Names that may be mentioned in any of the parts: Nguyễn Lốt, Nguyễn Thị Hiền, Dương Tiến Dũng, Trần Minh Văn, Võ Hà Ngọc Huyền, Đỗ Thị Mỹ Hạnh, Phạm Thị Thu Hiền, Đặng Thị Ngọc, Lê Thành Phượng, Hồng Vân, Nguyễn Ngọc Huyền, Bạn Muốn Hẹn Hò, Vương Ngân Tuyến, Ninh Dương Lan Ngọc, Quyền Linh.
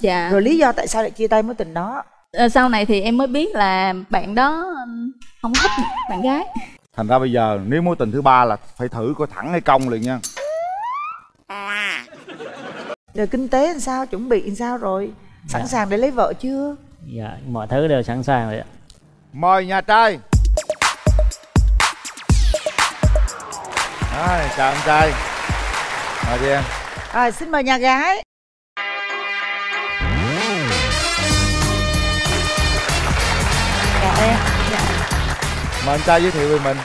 Dạ. Rồi lý do tại sao lại chia tay mối tình đó? Sau này thì em mới biết là bạn đó không thích bạn gái. Thành ra bây giờ nếu mối tình thứ ba là phải thử coi thẳng hay cong liền nha. Rồi kinh tế làm sao, chuẩn bị làm sao rồi? Sẵn sàng để lấy vợ chưa? Dạ, mọi thứ đều sẵn sàng rồi ạ. Mời nhà trai. À, chào anh trai. Mời đi em. À, xin mời nhà gái. Dạ em. Dạ. Mời anh trai giới thiệu về mình.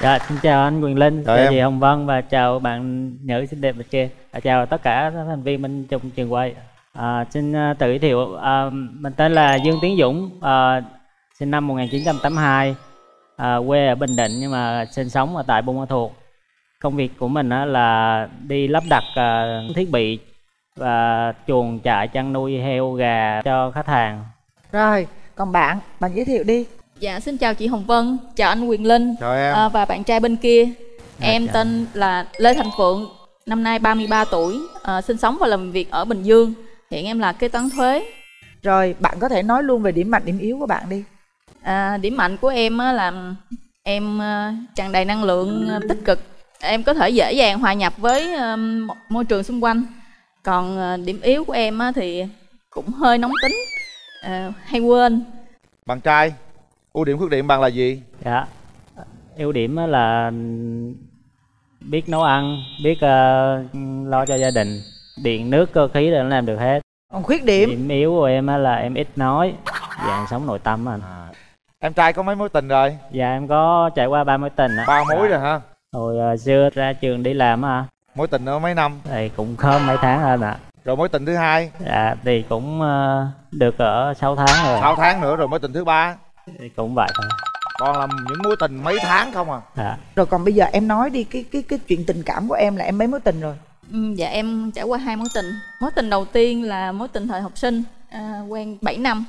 Dạ, xin chào anh Quyền Linh, chào chị Hồng Vân và chào bạn nữ xinh đẹp bên kia. Chào tất cả các thành viên bên trong trường quay. Xin tự giới thiệu, mình tên là Dương Tiến Dũng, sinh năm 1982, quê ở Bình Định nhưng mà sinh sống ở tại Buôn Ma Thuột. Công việc của mình là đi lắp đặt thiết bị và chuồng trại chăn nuôi heo gà cho khách hàng. Rồi, còn bạn, bạn giới thiệu đi. Dạ, xin chào chị Hồng Vân, chào anh Quyền Linh, chào em. Và bạn trai bên kia. Em chào. Tên là Lê Thành Phượng, năm nay 33 tuổi, sinh sống và làm việc ở Bình Dương. Hiện em là kế toán thuế. Rồi, bạn có thể nói luôn về điểm mạnh, điểm yếu của bạn đi. Điểm mạnh của em là em tràn đầy năng lượng tích cực. Em có thể dễ dàng hòa nhập với môi trường xung quanh. Còn điểm yếu của em thì cũng hơi nóng tính, hay quên. Bạn trai, ưu điểm khuyết điểm bạn là gì? Dạ, ưu điểm là biết nấu ăn, biết lo cho gia đình. Điện, nước, cơ khí là nó làm được hết. Còn khuyết điểm? Điểm yếu của em là em ít nói, dạng sống nội tâm anh. Em trai có mấy mối tình rồi? Dạ, em có trải qua 3 mối tình. 3 mối rồi hả? Hồi xưa ra trường đi làm hả? Mối tình đó mấy năm? Thì cũng không mấy tháng anh ạ. Rồi mối tình thứ hai? Dạ, thì cũng được ở 6 tháng rồi. 6 tháng nữa rồi mối tình thứ ba? Thì cũng vậy thôi. Còn là những mối tình mấy tháng không à? Dạ. Rồi còn bây giờ em nói đi cái chuyện tình cảm của em là em mấy mối tình rồi? Dạ em trải qua 2 mối tình. Mối tình đầu tiên là mối tình thời học sinh, quen 7 năm.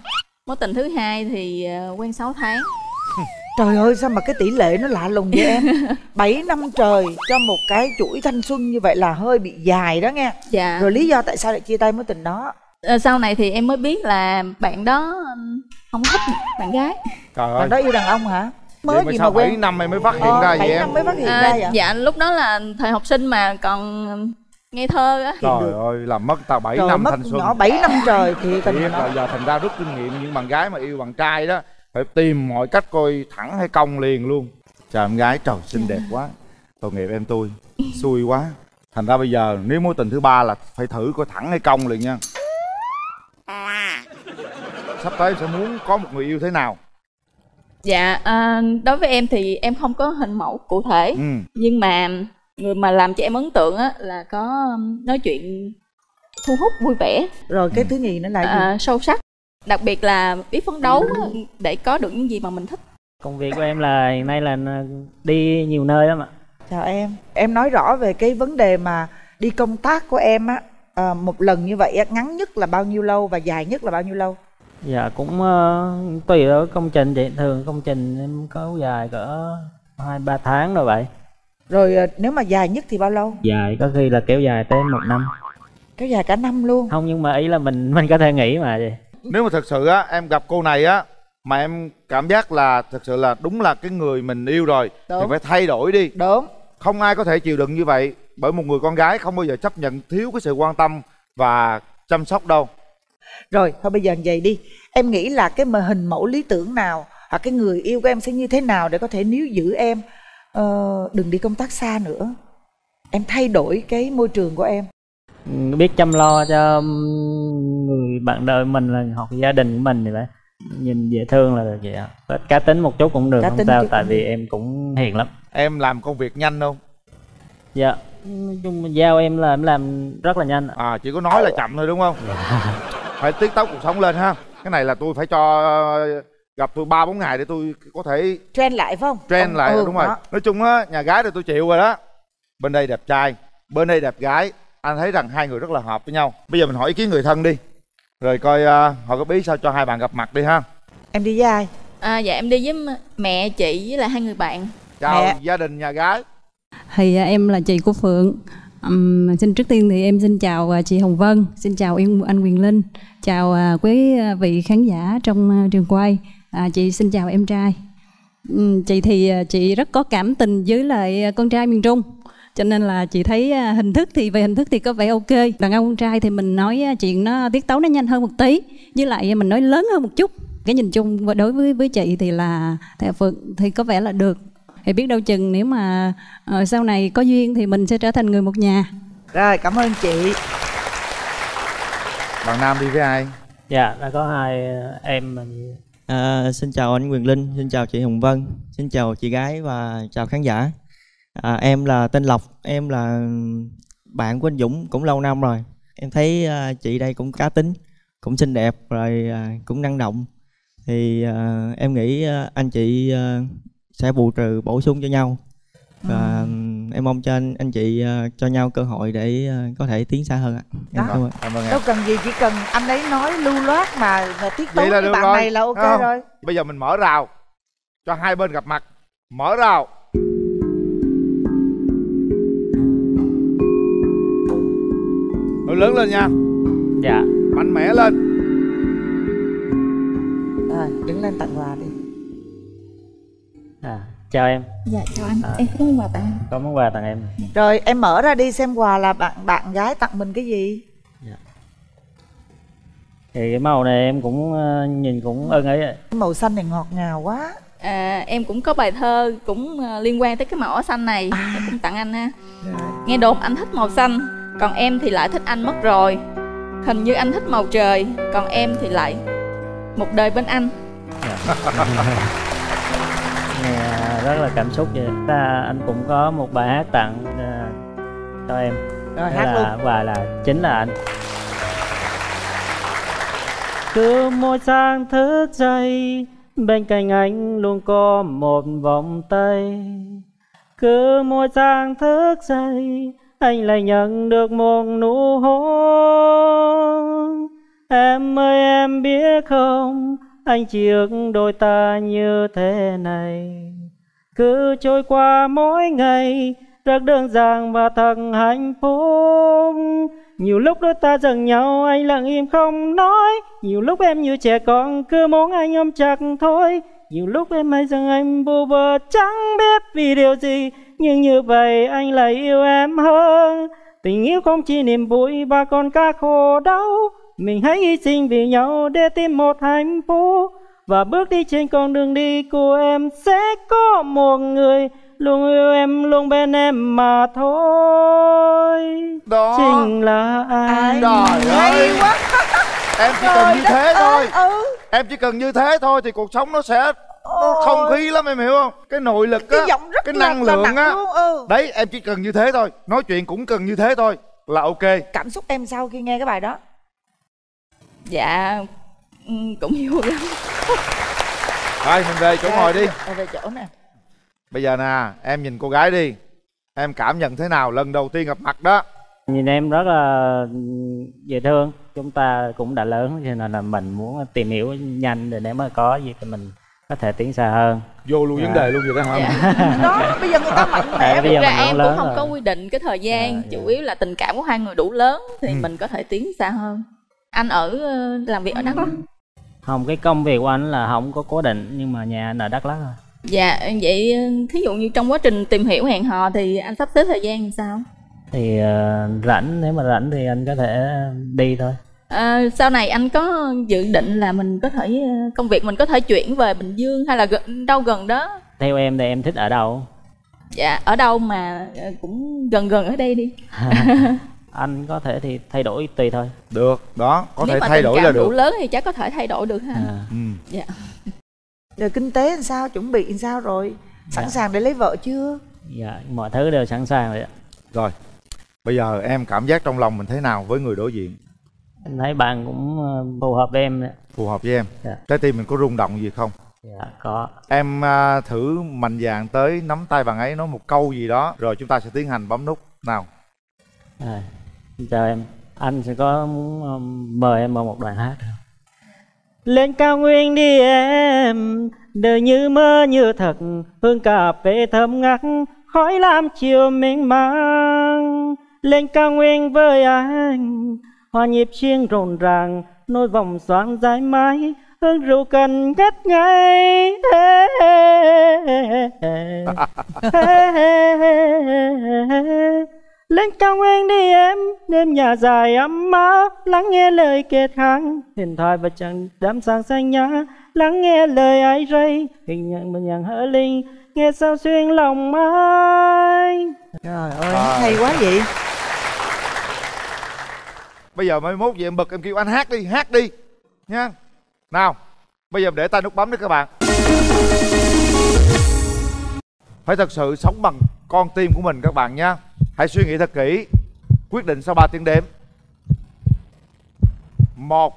Mối tình thứ hai thì quen 6 tháng. Trời ơi, sao mà cái tỷ lệ nó lạ lùng vậy em? 7 năm trời cho một cái chuỗi thanh xuân như vậy là hơi bị dài đó nghe. Dạ. Rồi lý do tại sao lại chia tay mối tình đó? Sau này thì em mới biết là bạn đó không thích bạn gái. Trời ơi. Bạn đó yêu đàn ông hả? Mới gì mà quen 7 năm mày mới phát hiện ra vậy em? Mới phát hiện ra vậy? Dạ, lúc đó là thời học sinh mà còn ngây thơ á. Trời ơi, làm mất tao 7 năm thanh xuân. 7 năm trời thì tình là giờ thành ra rút kinh nghiệm. Những bạn gái mà yêu bạn trai đó phải tìm mọi cách coi thẳng hay cong liền luôn. Trời, em gái trời xinh đẹp quá. Tội nghiệp em tôi, xui quá. Thành ra bây giờ nếu mối tình thứ ba là phải thử coi thẳng hay cong liền nha. Sắp tới sẽ muốn có một người yêu thế nào? Dạ, đối với em thì em không có hình mẫu cụ thể. Nhưng mà người mà làm cho em ấn tượng á, là có nói chuyện thu hút, vui vẻ. Rồi cái thứ nhì nữa là gì? Sâu sắc. Đặc biệt là biết phấn đấu để có được những gì mà mình thích. Công việc của em là hiện nay là đi nhiều nơi lắm ạ. Chào em. Em nói rõ về cái vấn đề mà đi công tác của em á. Một lần như vậy ngắn nhất là bao nhiêu lâu và dài nhất là bao nhiêu lâu? Dạ cũng tùy ở công trình vậy. Thường công trình em có dài cỡ 2-3 tháng rồi vậy. Rồi nếu mà dài nhất thì bao lâu? Dài có khi là kéo dài tới 1 năm. Kéo dài cả năm luôn? Không, nhưng mà ý là mình có thể nghỉ mà vậy. Nếu mà thật sự á, em gặp cô này á mà em cảm giác là thật sự là đúng là cái người mình yêu rồi. Đúng. Thì phải thay đổi đi. Đúng. Không ai có thể chịu đựng như vậy. Bởi một người con gái không bao giờ chấp nhận thiếu cái sự quan tâm và chăm sóc đâu. Rồi, thôi bây giờ vậy đi. Em nghĩ là cái hình mẫu lý tưởng nào, hoặc cái người yêu của em sẽ như thế nào để có thể níu giữ em đừng đi công tác xa nữa. Em thay đổi cái môi trường của em. Biết chăm lo cho người bạn đời mình là hoặc gia đình của mình thì phải. Nhìn dễ thương là được vậy ạ. Cá tính một chút cũng được, cá không sao, tại vì em cũng hiền lắm. Em làm công việc nhanh không? Dạ, giao em là em làm rất là nhanh. À, chỉ có nói là chậm thôi đúng không? Dạ. Phải tiết tấu cuộc sống lên ha. Cái này là tôi phải cho gặp tôi 3-4 ngày để tôi có thể trend lại phải không? Trend lại, đúng rồi. Nói chung á, nhà gái thì tôi chịu rồi đó. Bên đây đẹp trai, bên đây đẹp gái. Anh thấy rằng hai người rất là hợp với nhau. Bây giờ mình hỏi ý kiến người thân đi. Rồi coi họ có biết sao cho hai bạn gặp mặt đi ha. Em đi với ai? Dạ em đi với mẹ, chị với lại 2 người bạn. Chào gia đình nhà gái. Thì em là chị của Phượng. Xin trước tiên thì em xin chào chị Hồng Vân, xin chào anh Quyền Linh, chào quý vị khán giả trong trường quay. Chị xin chào em trai. Chị thì chị rất có cảm tình với lại con trai miền Trung, cho nên là chị thấy về hình thức thì có vẻ ok. Đàn ông con trai thì mình nói chuyện nó tiết tấu nó nhanh hơn một tí, với lại mình nói lớn hơn một chút. Cái nhìn chung đối với chị thì là Thị Phượng thì có vẻ là được. Thì biết đâu chừng nếu mà sau này có duyên thì mình sẽ trở thành người một nhà. Rồi, cảm ơn chị. Bạn nam đi với ai? Dạ, đã có hai em. Xin chào anh Quyền Linh, xin chào chị Hồng Vân, xin chào chị gái và chào khán giả. Em là tên Lộc, em là bạn của anh Dũng cũng lâu năm rồi. Em thấy chị đây cũng cá tính, cũng xinh đẹp, rồi cũng năng động. Thì em nghĩ anh chị sẽ bù trừ bổ sung cho nhau. Và em mong cho anh chị cho nhau cơ hội để có thể tiến xa hơn ạ. Đó, đâu cần gì, chỉ cần anh ấy nói lưu loát mà tiết tấu với bạn này là ok rồi. Bây giờ mình mở rào cho hai bên gặp mặt. Mở rào. Nói lớn lên nha. Dạ. Mạnh mẽ lên. Rồi, đứng lên tặng quà đi. Chào em. Dạ chào anh. Em có món quà tặng em. Có món quà tặng em. Rồi em mở ra đi xem quà là bạn gái tặng mình cái gì. Dạ. Thì cái màu này em cũng nhìn cũng ưng ấy. Màu xanh này ngọt ngào quá. Em cũng có bài thơ cũng liên quan tới cái màu áo xanh này. Em cũng tặng anh ha. Nghe đồn anh thích màu xanh, còn em thì lại thích anh mất rồi. Hình như anh thích màu trời, còn em thì lại một đời bên anh. Dạ. Rất là cảm xúc vậy. Anh cũng có một bài hát tặng cho em. Rồi, hát luôn. Và là chính là anh. Cứ mỗi sáng thức dậy, bên cạnh anh luôn có một vòng tay. Cứ mỗi sáng thức dậy, anh lại nhận được một nụ hôn. Em ơi em biết không, anh chỉ ước đôi ta như thế này. Cứ trôi qua mỗi ngày rất đơn giản và thật hạnh phúc. Nhiều lúc đôi ta giận nhau, anh lặng im không nói. Nhiều lúc em như trẻ con cứ muốn anh ôm chặt thôi. Nhiều lúc em hay rằng anh bù bờ chẳng biết vì điều gì, nhưng như vậy anh lại yêu em hơn. Tình yêu không chỉ niềm vui mà còn cả khổ đau. Mình hãy hy sinh vì nhau để tìm một hạnh phúc. Và bước đi trên con đường đi của em, sẽ có một người luôn yêu em, luôn bên em mà thôi. Đó chính là anh. Trời ơi, quá. Em chỉ cần như thế thôi. Em chỉ cần như thế thôi thì cuộc sống nó sẽ không khí lắm, em hiểu không? Cái nội lực á, cái năng lượng á. Đấy, em chỉ cần như thế thôi. Nói chuyện cũng cần như thế thôi là ok. Cảm xúc em sau khi nghe cái bài đó? Dạ, cũng nhiều lắm. Rồi, mình về chỗ ngồi đi. Về chỗ nè. Bây giờ nè, em nhìn cô gái đi. Em cảm nhận thế nào lần đầu tiên gặp mặt đó? Nhìn em rất là dễ thương. Chúng ta cũng đã lớn cho nên là mình muốn tìm hiểu nhanh để nếu mà có gì thì mình có thể tiến xa hơn. Vô luôn vấn đề luôn vậy đó hả? Dạ. Đó, bây giờ người ta mạnh mẽ. Bây giờ em cũng không có quy định cái thời gian. Chủ yếu là tình cảm của hai người đủ lớn thì mình có thể tiến xa hơn. Anh làm việc ở Đắk Lắk? Không, cái công việc của anh là không có cố định, nhưng mà nhà anh ở Đắk Lắk rồi. Dạ, vậy thí dụ như trong quá trình tìm hiểu hẹn hò thì anh sắp xếp thời gian sao? Thì rảnh, nếu mà rảnh thì anh có thể đi thôi. Sau này anh có dự định là mình có thể, công việc mình có thể chuyển về Bình Dương hay là đâu gần đó? Theo em thì em thích ở đâu? Dạ, ở đâu mà cũng gần gần ở đây đi. Anh có thể thì thay đổi tùy thôi. Được, đó, có thể thay đổi là được. Nếu mà tình cảm đủ lớn thì chắc có thể thay đổi được ha. Dạ. Rồi kinh tế làm sao, chuẩn bị làm sao rồi? Sẵn sàng để lấy vợ chưa? Dạ, mọi thứ đều sẵn sàng rồi ạ. Rồi, bây giờ em cảm giác trong lòng mình thế nào với người đối diện? Anh thấy bạn cũng phù hợp với em. Phù hợp với em? Dạ. Trái tim mình có rung động gì không? Dạ, có. Em thử mạnh dạn tới nắm tay bạn ấy, nói một câu gì đó, rồi chúng ta sẽ tiến hành bấm nút. Nào. Chào em, anh sẽ có muốn mời em vào một đoạn hát không? Lên cao nguyên đi em, đời như mơ như thật, hương cà phê thơm ngát, khói lam chiều mênh mang. lên cao nguyên với anh. Hòa nhịp chiêng rộn ràng, nôi vòng xoáng dãi mái, hương rượu cần ngất ngây. Lên cao nguyên đi em, đêm nhà dài ấm áp, lắng nghe lời kết hãng huyền thoại và chẳng đám sáng xanh nhã, lắng nghe lời ái rây, hình nhận mình nhàng hở linh, nghe sao xuyên lòng ai. Trời ơi, hay quá vậy. Bây giờ mai mốt vậy em bật em kêu anh hát đi nha. Nào, bây giờ để tay nút bấm đi các bạn. Phải thật sự sống bằng con tim của mình các bạn nha. Hãy suy nghĩ thật kỹ, quyết định sau 3 tiếng đếm. 1,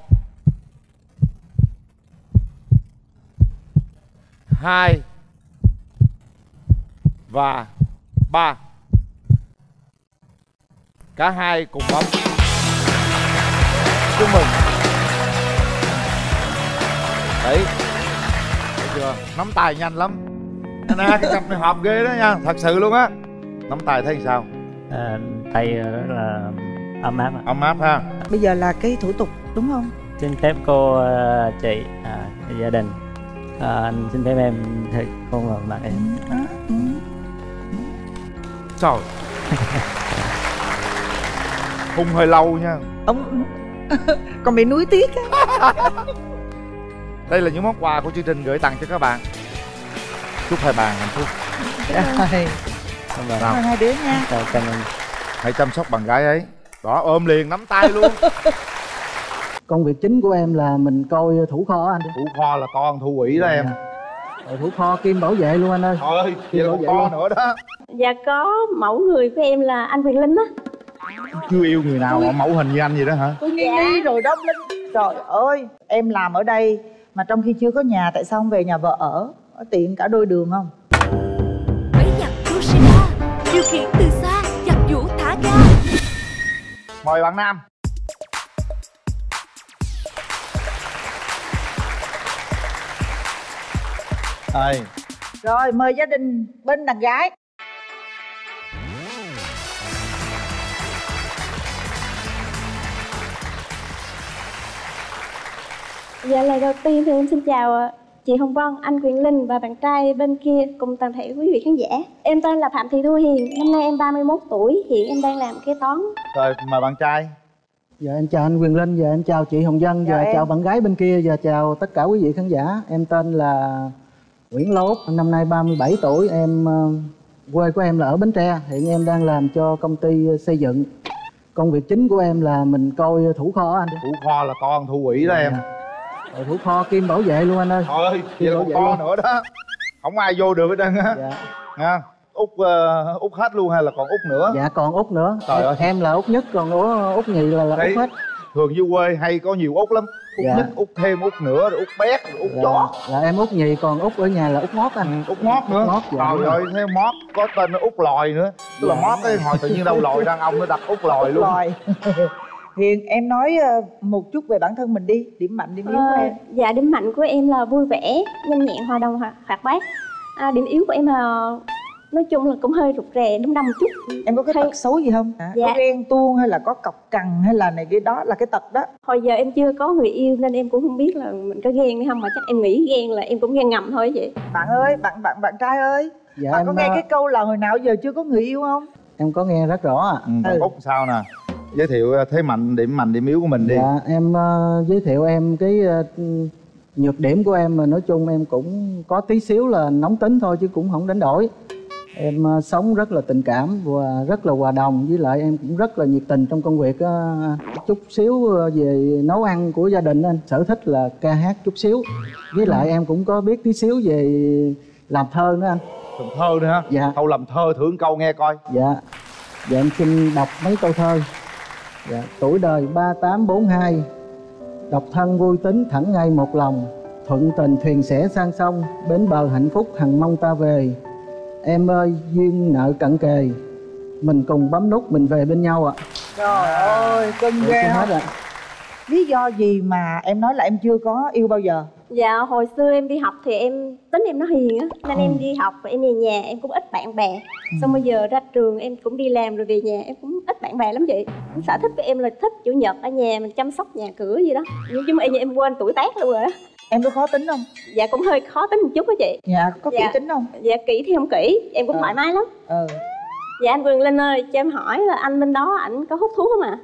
2 và 3. Cả hai cùng bấm. Chúc mừng. Đấy, thấy chưa? Nắm tài nhanh lắm. Nè, cái cặp này hợp ghê đó nha, thật sự luôn á. Nắm tài thấy sao? Tay rất là ấm áp. Ấm áp ha. Bây giờ là cái thủ tục đúng không? Xin phép cô chị, gia đình, anh xin phép em thầy con làm bạn em. Trời. Hùng hơi lâu nha. Ông còn bị nuối tiếc á. Đây là những món quà của chương trình gửi tặng cho các bạn. Chúc hai bạn hạnh phúc. Cảm ơn hai đứa nha. Hãy chăm sóc bạn gái ấy. Đó, ôm liền, nắm tay luôn. Công việc chính của em là mình coi thủ kho anh. Thủ kho là con thủ quỷ đó em. Thủ kho kim bảo vệ luôn anh ơi. Trời ơi, kim bảo vệ con nữa đó. Dạ có mẫu người của em là anh Quyền Linh á. Chưa yêu người nào mà mẫu hình như anh gì đó hả? Tôi nghi rồi đó Linh. Trời ơi, em làm ở đây mà trong khi chưa có nhà, tại sao không về nhà vợ ở? Tiện cả đôi đường không? Điều khiển từ xa, giặt vũ thả ga. Mời bạn nam. Đây. Rồi mời gia đình bên đàn gái. Dạ lời đầu tiên thì em xin chào chị Hồng Vân, anh Quyền Linh và bạn trai bên kia cùng toàn thể quý vị khán giả. Em tên là Phạm Thị Thu Hiền, năm nay em 31 tuổi, hiện em đang làm kế toán. Rồi, mời bạn trai. Dạ em chào anh Quyền Linh, dạ em chào chị Hồng Vân, dạ chào bạn gái bên kia, dạ chào tất cả quý vị khán giả. Em tên là Nguyễn Lốt, năm nay 37 tuổi, em quê của em là ở Bến Tre, hiện em đang làm cho công ty xây dựng. Công việc chính của em là mình coi thủ kho anh. Thủ kho là con thủ quỷ đó em. Thủ kho kim bảo vệ luôn anh ơi. Trời ơi, kim bảo vệ con nữa đó. Không ai vô được hết trơn á. Nha. Út hết luôn hay là còn Út nữa? Dạ còn Út nữa. Trời ơi. Em là Út nhất, còn Út nhì là Út hết. Thường dưới quê hay có nhiều Út lắm. Út nhất, Út thêm, Út nữa, rồi Út bét, rồi Út chó. Là em Út nhì, còn Út ở nhà là Út mót anh. Út mót nữa. Trời ơi, thấy mót có tên là Út lòi nữa. Tức là mót cái hồi tự nhiên đâu lòi ra ông nó đặt Út lòi luôn. Hiền, em nói một chút về bản thân mình đi. Điểm mạnh, điểm yếu của em. Dạ, điểm mạnh của em là vui vẻ, nhanh nhẹn, hòa đồng, hoạt bát. Điểm yếu của em là nói chung là cũng hơi rụt rè, đúng đâm một chút. Em có cái tật xấu gì không? Dạ. Có ghen tuông hay là có cọc cằn hay là này cái đó là cái tật đó. Hồi giờ em chưa có người yêu nên em cũng không biết là mình có ghen hay không, mà chắc em nghĩ ghen là em cũng ghen ngầm thôi vậy. Bạn ơi, bạn trai ơi. Dạ, bạn có nghe cái câu là hồi nào giờ chưa có người yêu không? Em có nghe rất rõ ạ. Bạn Út sao nè? Giới thiệu thế mạnh, điểm yếu của mình đi. Dạ, em giới thiệu em cái nhược điểm của em, mà nói chung em cũng có tí xíu là nóng tính thôi chứ cũng không đánh đổi. Em sống rất là tình cảm và rất là hòa đồng, với lại em cũng rất là nhiệt tình trong công việc. Chút xíu về nấu ăn của gia đình, anh sở thích là ca hát chút xíu. Với lại em cũng có biết tí xíu về làm thơ nữa anh. Làm thơ nữa hả? Dạ. Câu làm thơ thưởng câu nghe coi. Dạ. Dạ em xin đọc mấy câu thơ. Dạ, tuổi đời 3842, độc thân vui tính thẳng ngay một lòng, thuận tình thuyền sẽ sang sông, bến bờ hạnh phúc hằng mong ta về. Em ơi duyên nợ cận kề, mình cùng bấm nút mình về bên nhau ạ. Trời ơi, cưng ghê hết ạ. Lý do gì mà em nói là em chưa có yêu bao giờ? Dạ hồi xưa em đi học thì em tính em nó hiền á, nên em đi học và em về nhà em cũng ít bạn bè. Xong bây giờ ra trường em cũng đi làm rồi về nhà em cũng ít bạn bè lắm chị. Sở thích của em là thích chủ nhật ở nhà mình chăm sóc nhà cửa gì đó. Nhưng mà em quên tuổi tác luôn rồi đó. Em có khó tính không? Dạ cũng hơi khó tính một chút đó chị. Dạ có kỹ tính không? Dạ kỹ thì không kỹ, em cũng thoải mái lắm. Dạ anh Quyền Linh ơi, cho em hỏi là anh bên đó ảnh có hút thuốc không ạ?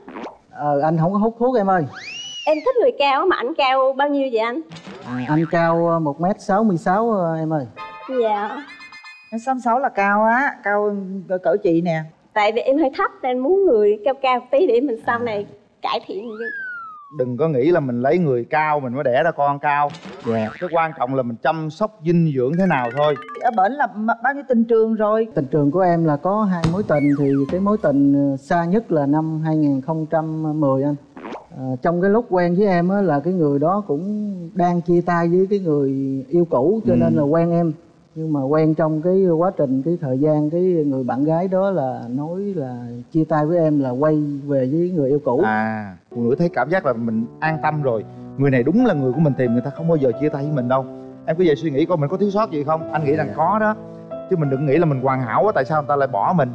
Anh không có hút thuốc em ơi. Em thích người cao mà ảnh cao bao nhiêu vậy anh? Anh cao 1m66 em ơi. Dạ 66 là cao á, cao cỡ chị nè. Tại vì em hơi thấp nên muốn người cao cao tí để mình sau này cải thiện. Đừng có nghĩ là mình lấy người cao mình mới đẻ ra con cao. Dạ. Cái quan trọng là mình chăm sóc dinh dưỡng thế nào thôi. Ở bển là bao nhiêu tình trường rồi? Tình trường của em là có 2 mối tình. Thì cái mối tình xa nhất là năm 2010 anh. Trong cái lúc quen với em á, là cái người đó cũng đang chia tay với cái người yêu cũ, cho nên là quen em. Nhưng mà quen trong cái quá trình, cái thời gian, cái người bạn gái đó là nói là chia tay với em, là quay về với người yêu cũ. Phụ nữ thấy cảm giác là mình an tâm rồi, người này đúng là người của mình tìm, người ta không bao giờ chia tay với mình đâu. Em cứ về suy nghĩ coi mình có thiếu sót gì không. Anh nghĩ rằng có đó, chứ mình đừng nghĩ là mình hoàn hảo quá, tại sao người ta lại bỏ mình.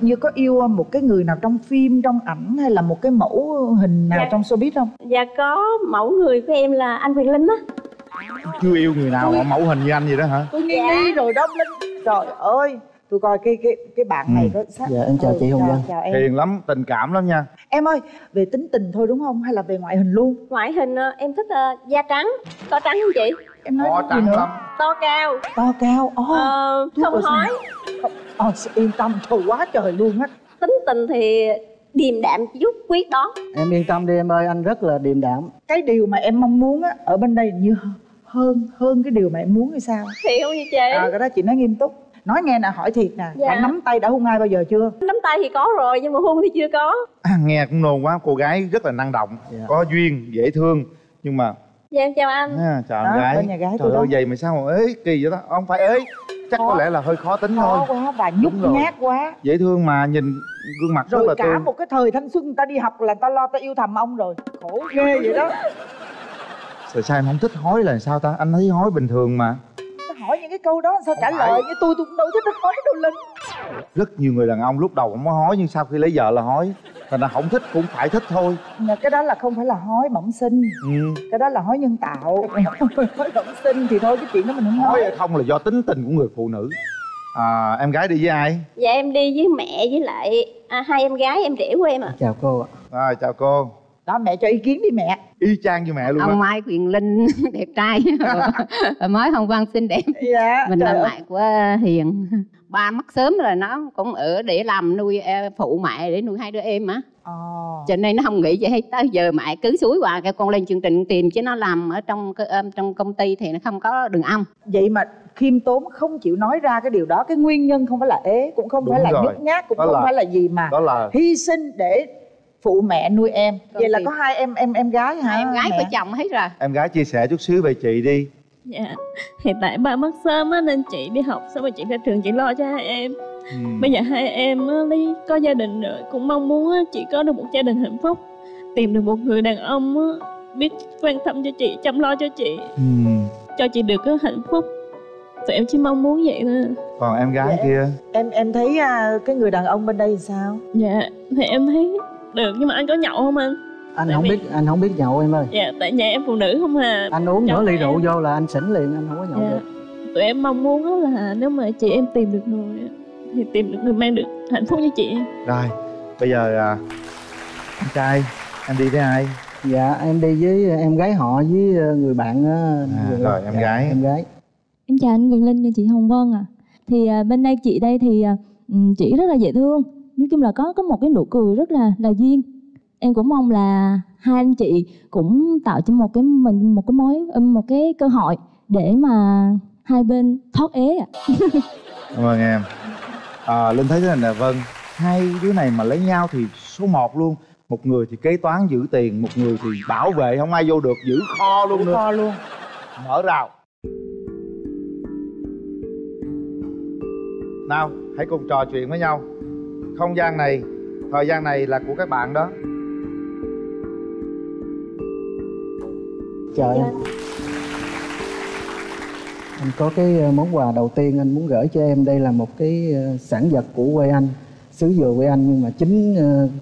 Như có yêu một cái người nào trong phim, trong ảnh hay là một cái mẫu hình nào trong showbiz không? Dạ có, mẫu người của em là anh Quyền Linh á. Chưa yêu người nào mà mẫu hình như anh vậy đó hả? Tôi nghi rồi đó Linh. Trời ơi, tôi coi cái bạn này có xác. Dạ em chào chị Hồng Vân. Hiền lắm, tình cảm lắm nha. Em ơi, về tính tình thôi đúng không hay là về ngoại hình luôn? Ngoại hình em thích da trắng, to trắng không chị? Em nói to trắng lắm. To cao. To cao. Không hói. Yên tâm, thôi quá trời luôn á. Tính tình thì điềm đạm chút, quyết đoán. Em yên tâm đi em ơi, anh rất là điềm đạm. Cái điều mà em mong muốn á, ở bên đây như hơn cái điều mà em muốn hay sao? Thiệt không vậy chị? Cái đó chị nói nghiêm túc. Nói nghe nè, hỏi thiệt nè. Đã nắm tay, đã hôn ai bao giờ chưa? Nắm tay thì có rồi, nhưng mà hôn thì chưa có. Nghe cũng nôn quá, cô gái rất là năng động, có duyên, dễ thương. Nhưng mà... Dạ em chào anh. Chào anh gái. Bên nhà gái tôi đó. Trời ơi, vậy mà sao mà ế kỳ vậy đó? Không phải ế, chắc có lẽ là hơi khó tính thôi. Khó quá và nhút nhát quá. Dễ thương mà nhìn gương mặt rất là tươi. Rồi cả một cái thời thanh xuân người ta đi học là người ta lo ta yêu thầm ông rồi. Khổ ghê vậy đó. Sao em không thích hói là sao ta? Anh thấy hói bình thường mà. Ta hỏi những cái câu đó sao trả lời với tôi cũng đâu thích hói đâu Linh. Rất nhiều người đàn ông lúc đầu không có hói nhưng sau khi lấy vợ là hói. Thành ra không thích cũng phải thích thôi. Cái đó là không phải là hói bẩm sinh. Cái đó là hói nhân tạo. Hói bẩm sinh thì thôi, cái chuyện đó mình không nói. Hói hay không là do tính tình của người phụ nữ. Em gái đi với ai? Dạ em đi với mẹ với lại hai em gái em rể của em ạ. Chào cô ạ. Chào cô. Đó mẹ cho ý kiến đi mẹ. Y chang như mẹ luôn. Ông ngoại Quyền Linh đẹp trai. Mới Hồng Vân xinh đẹp. Mình là ngoại của Hiền. Ba mất sớm rồi nó cũng ở để làm nuôi phụ mẹ để nuôi hai đứa em á. Cho nên nó không nghĩ vậy hết. Tới giờ mẹ cứ suối hoài kêu con lên chương trình tìm, chứ nó làm ở trong công ty thì nó không có đường ăn. Vậy mà khiêm tốn không chịu nói ra cái điều đó. Cái nguyên nhân không phải là ế, cũng không phải là nhút nhát, cũng không phải là gì mà hy sinh để phụ mẹ nuôi em. Vậy là có hai em gái hả? Hai em gái của chồng hết rồi. Em gái chia sẻ chút xíu về chị đi. Dạ, hiện tại ba mất sớm á, nên chị đi học xong rồi chị ra trường chị lo cho hai em. Bây giờ hai em á, có gia đình rồi, cũng mong muốn á, chị có được một gia đình hạnh phúc. Tìm được một người đàn ông á, biết quan tâm cho chị, chăm lo cho chị. Cho chị được hạnh phúc. Tụi em chỉ mong muốn vậy thôi. Còn em gái kia? Em thấy cái người đàn ông bên đây thì sao? Dạ, thì em thấy được, nhưng mà anh có nhậu không anh? Anh không biết nhậu em ơi. Dạ, tại nhà em phụ nữ không à. Anh uống nửa ly rượu vô là anh xỉn liền, anh không có nhậu được. Tụi em mong muốn là nếu mà chị em tìm được người thì tìm được người mang được hạnh phúc cho chị em. Rồi, bây giờ anh trai, em đi với ai? Dạ, em đi với em gái họ với người bạn. Rồi, em gái. Em gái. Em chào anh Quyền Linh và chị Hồng Vân ạ. Thì bên đây chị đây thì chị rất là dễ thương. Nói chung là có một cái nụ cười rất là duyên. Em cũng mong là hai anh chị cũng tạo cho một cái cơ hội để mà hai bên thoát ế ạ. Cảm ơn em. Linh thấy thế này là Vân, hai đứa này mà lấy nhau thì số 1 luôn. Một người thì kế toán giữ tiền, một người thì bảo vệ không ai vô được, giữ kho luôn nữa. Kho luôn. Mở rào. Nào, hãy cùng trò chuyện với nhau. Không gian này, thời gian này là của các bạn đó. trời ơi. Anh có cái món quà đầu tiên anh muốn gửi cho em. Đây là một cái sản vật của quê anh, xứ dừa quê anh, nhưng mà chính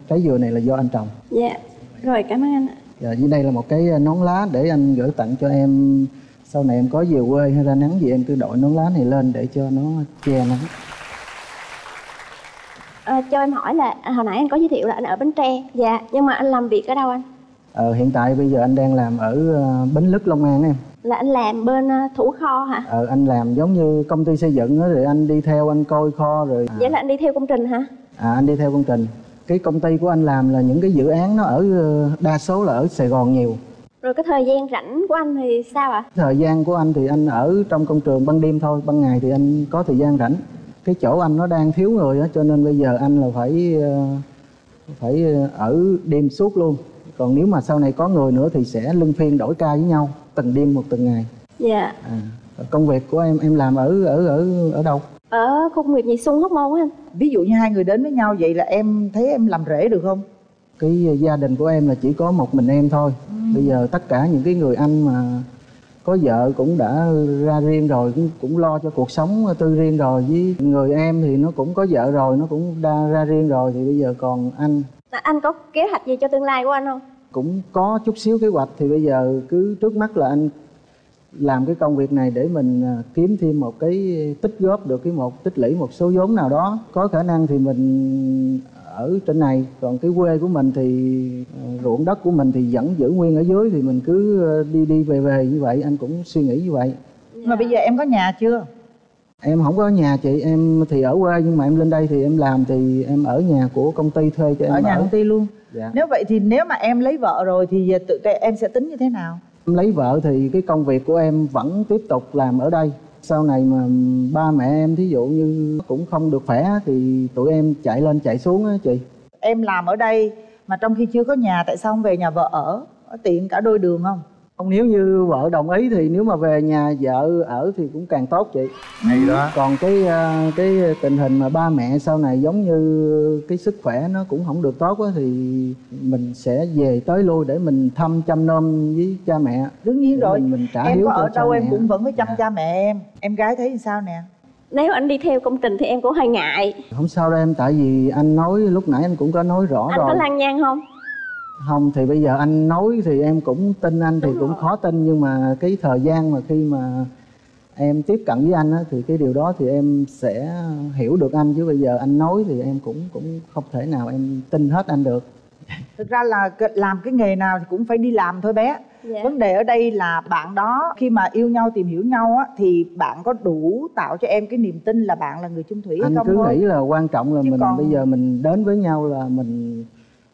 trái dừa này là do anh trồng. Dạ, rồi cảm ơn anh ạ. Dạ, dưới đây là một cái nón lá để anh gửi tặng cho em. Sau này em có về quê hay ra nắng gì em cứ đội nón lá này lên để cho nó che nắng. Cho em hỏi là hồi nãy anh có giới thiệu là anh ở Bến Tre. Dạ, nhưng mà anh làm việc ở đâu anh? Hiện tại bây giờ anh đang làm ở Bến Lức, Long An em. Là anh làm bên thủ kho hả? Anh làm giống như công ty xây dựng đó, rồi anh đi theo anh coi kho rồi. Vậy là anh đi theo công trình hả? Anh đi theo công trình. Cái công ty của anh làm là những cái dự án nó ở đa số là ở Sài Gòn nhiều. Rồi cái thời gian rảnh của anh thì sao ạ? Thời gian của anh thì anh ở trong công trường ban đêm thôi, ban ngày thì anh có thời gian rảnh. Cái chỗ anh nó đang thiếu người á, cho nên bây giờ anh là phải ở đêm suốt luôn. Còn nếu mà sau này có người nữa thì sẽ luân phiên đổi ca với nhau, từng đêm một từng ngày. Dạ. Công việc của em làm ở đâu? Ở khu công nghiệp Nhị Xuân, Hóc Môn anh. Ví dụ như hai người đến với nhau vậy là em thấy em làm rể được không? Cái gia đình của em là chỉ có một mình em thôi. Bây giờ tất cả những cái người anh mà có vợ cũng đã ra riêng rồi, cũng lo cho cuộc sống tư riêng rồi. Với người em thì nó cũng có vợ rồi, nó cũng đã ra riêng rồi, thì bây giờ còn anh. Anh có kế hoạch gì cho tương lai của anh không? Cũng có chút xíu kế hoạch, thì bây giờ cứ trước mắt là anh làm cái công việc này để mình kiếm thêm một cái tích góp được tích lũy một số vốn nào đó. Có khả năng thì mình ở trên này, còn cái quê của mình thì ruộng đất của mình thì vẫn giữ nguyên ở dưới, thì mình cứ đi về như vậy, anh cũng suy nghĩ như vậy. Mà bây giờ em có nhà chưa? Em không có nhà chị, em thì ở quê nhưng mà em lên đây thì em làm thì em ở nhà của công ty thuê cho em ở. Nhà công ty luôn? Dạ. Nếu vậy thì nếu mà em lấy vợ rồi thì tự em sẽ tính như thế nào? Em lấy vợ thì cái công việc của em vẫn tiếp tục làm ở đây. Sau này mà ba mẹ em thí dụ như cũng không được khỏe thì tụi em chạy lên chạy xuống á chị. Em làm ở đây mà trong khi chưa có nhà, tại sao không về nhà vợ ở? Tiện cả đôi đường không? Không, nếu như vợ đồng ý thì nếu mà về nhà vợ ở thì cũng càng tốt chị. Hay đó. Còn cái tình hình mà ba mẹ sau này giống như cái sức khỏe nó cũng không được tốt á, thì mình sẽ về tới lui để mình thăm chăm nom với cha mẹ. Đương nhiên rồi, mình trả hiếu ở đâu em cũng vẫn phải chăm cha mẹ em. Em gái thấy sao nè? Nếu anh đi theo công trình thì em cũng hơi ngại. Không sao đâu em, tại vì anh nói lúc nãy anh cũng có nói rõ rồi. Anh có lăng nhăng không? Không, thì bây giờ anh nói thì em cũng tin anh thì cũng khó tin, nhưng mà cái thời gian mà khi mà em tiếp cận với anh á, thì cái điều đó thì em sẽ hiểu được anh, chứ bây giờ anh nói thì em cũng không thể nào em tin hết anh được. Thực ra là làm cái nghề nào thì cũng phải đi làm thôi bé. Dạ. Vấn đề ở đây là bạn đó khi mà yêu nhau tìm hiểu nhau á, thì bạn có đủ tạo cho em cái niềm tin là bạn là người chung thủy anh không? Anh cứ thôi? Nghĩ là quan trọng là chứ mình còn... bây giờ mình đến với nhau là mình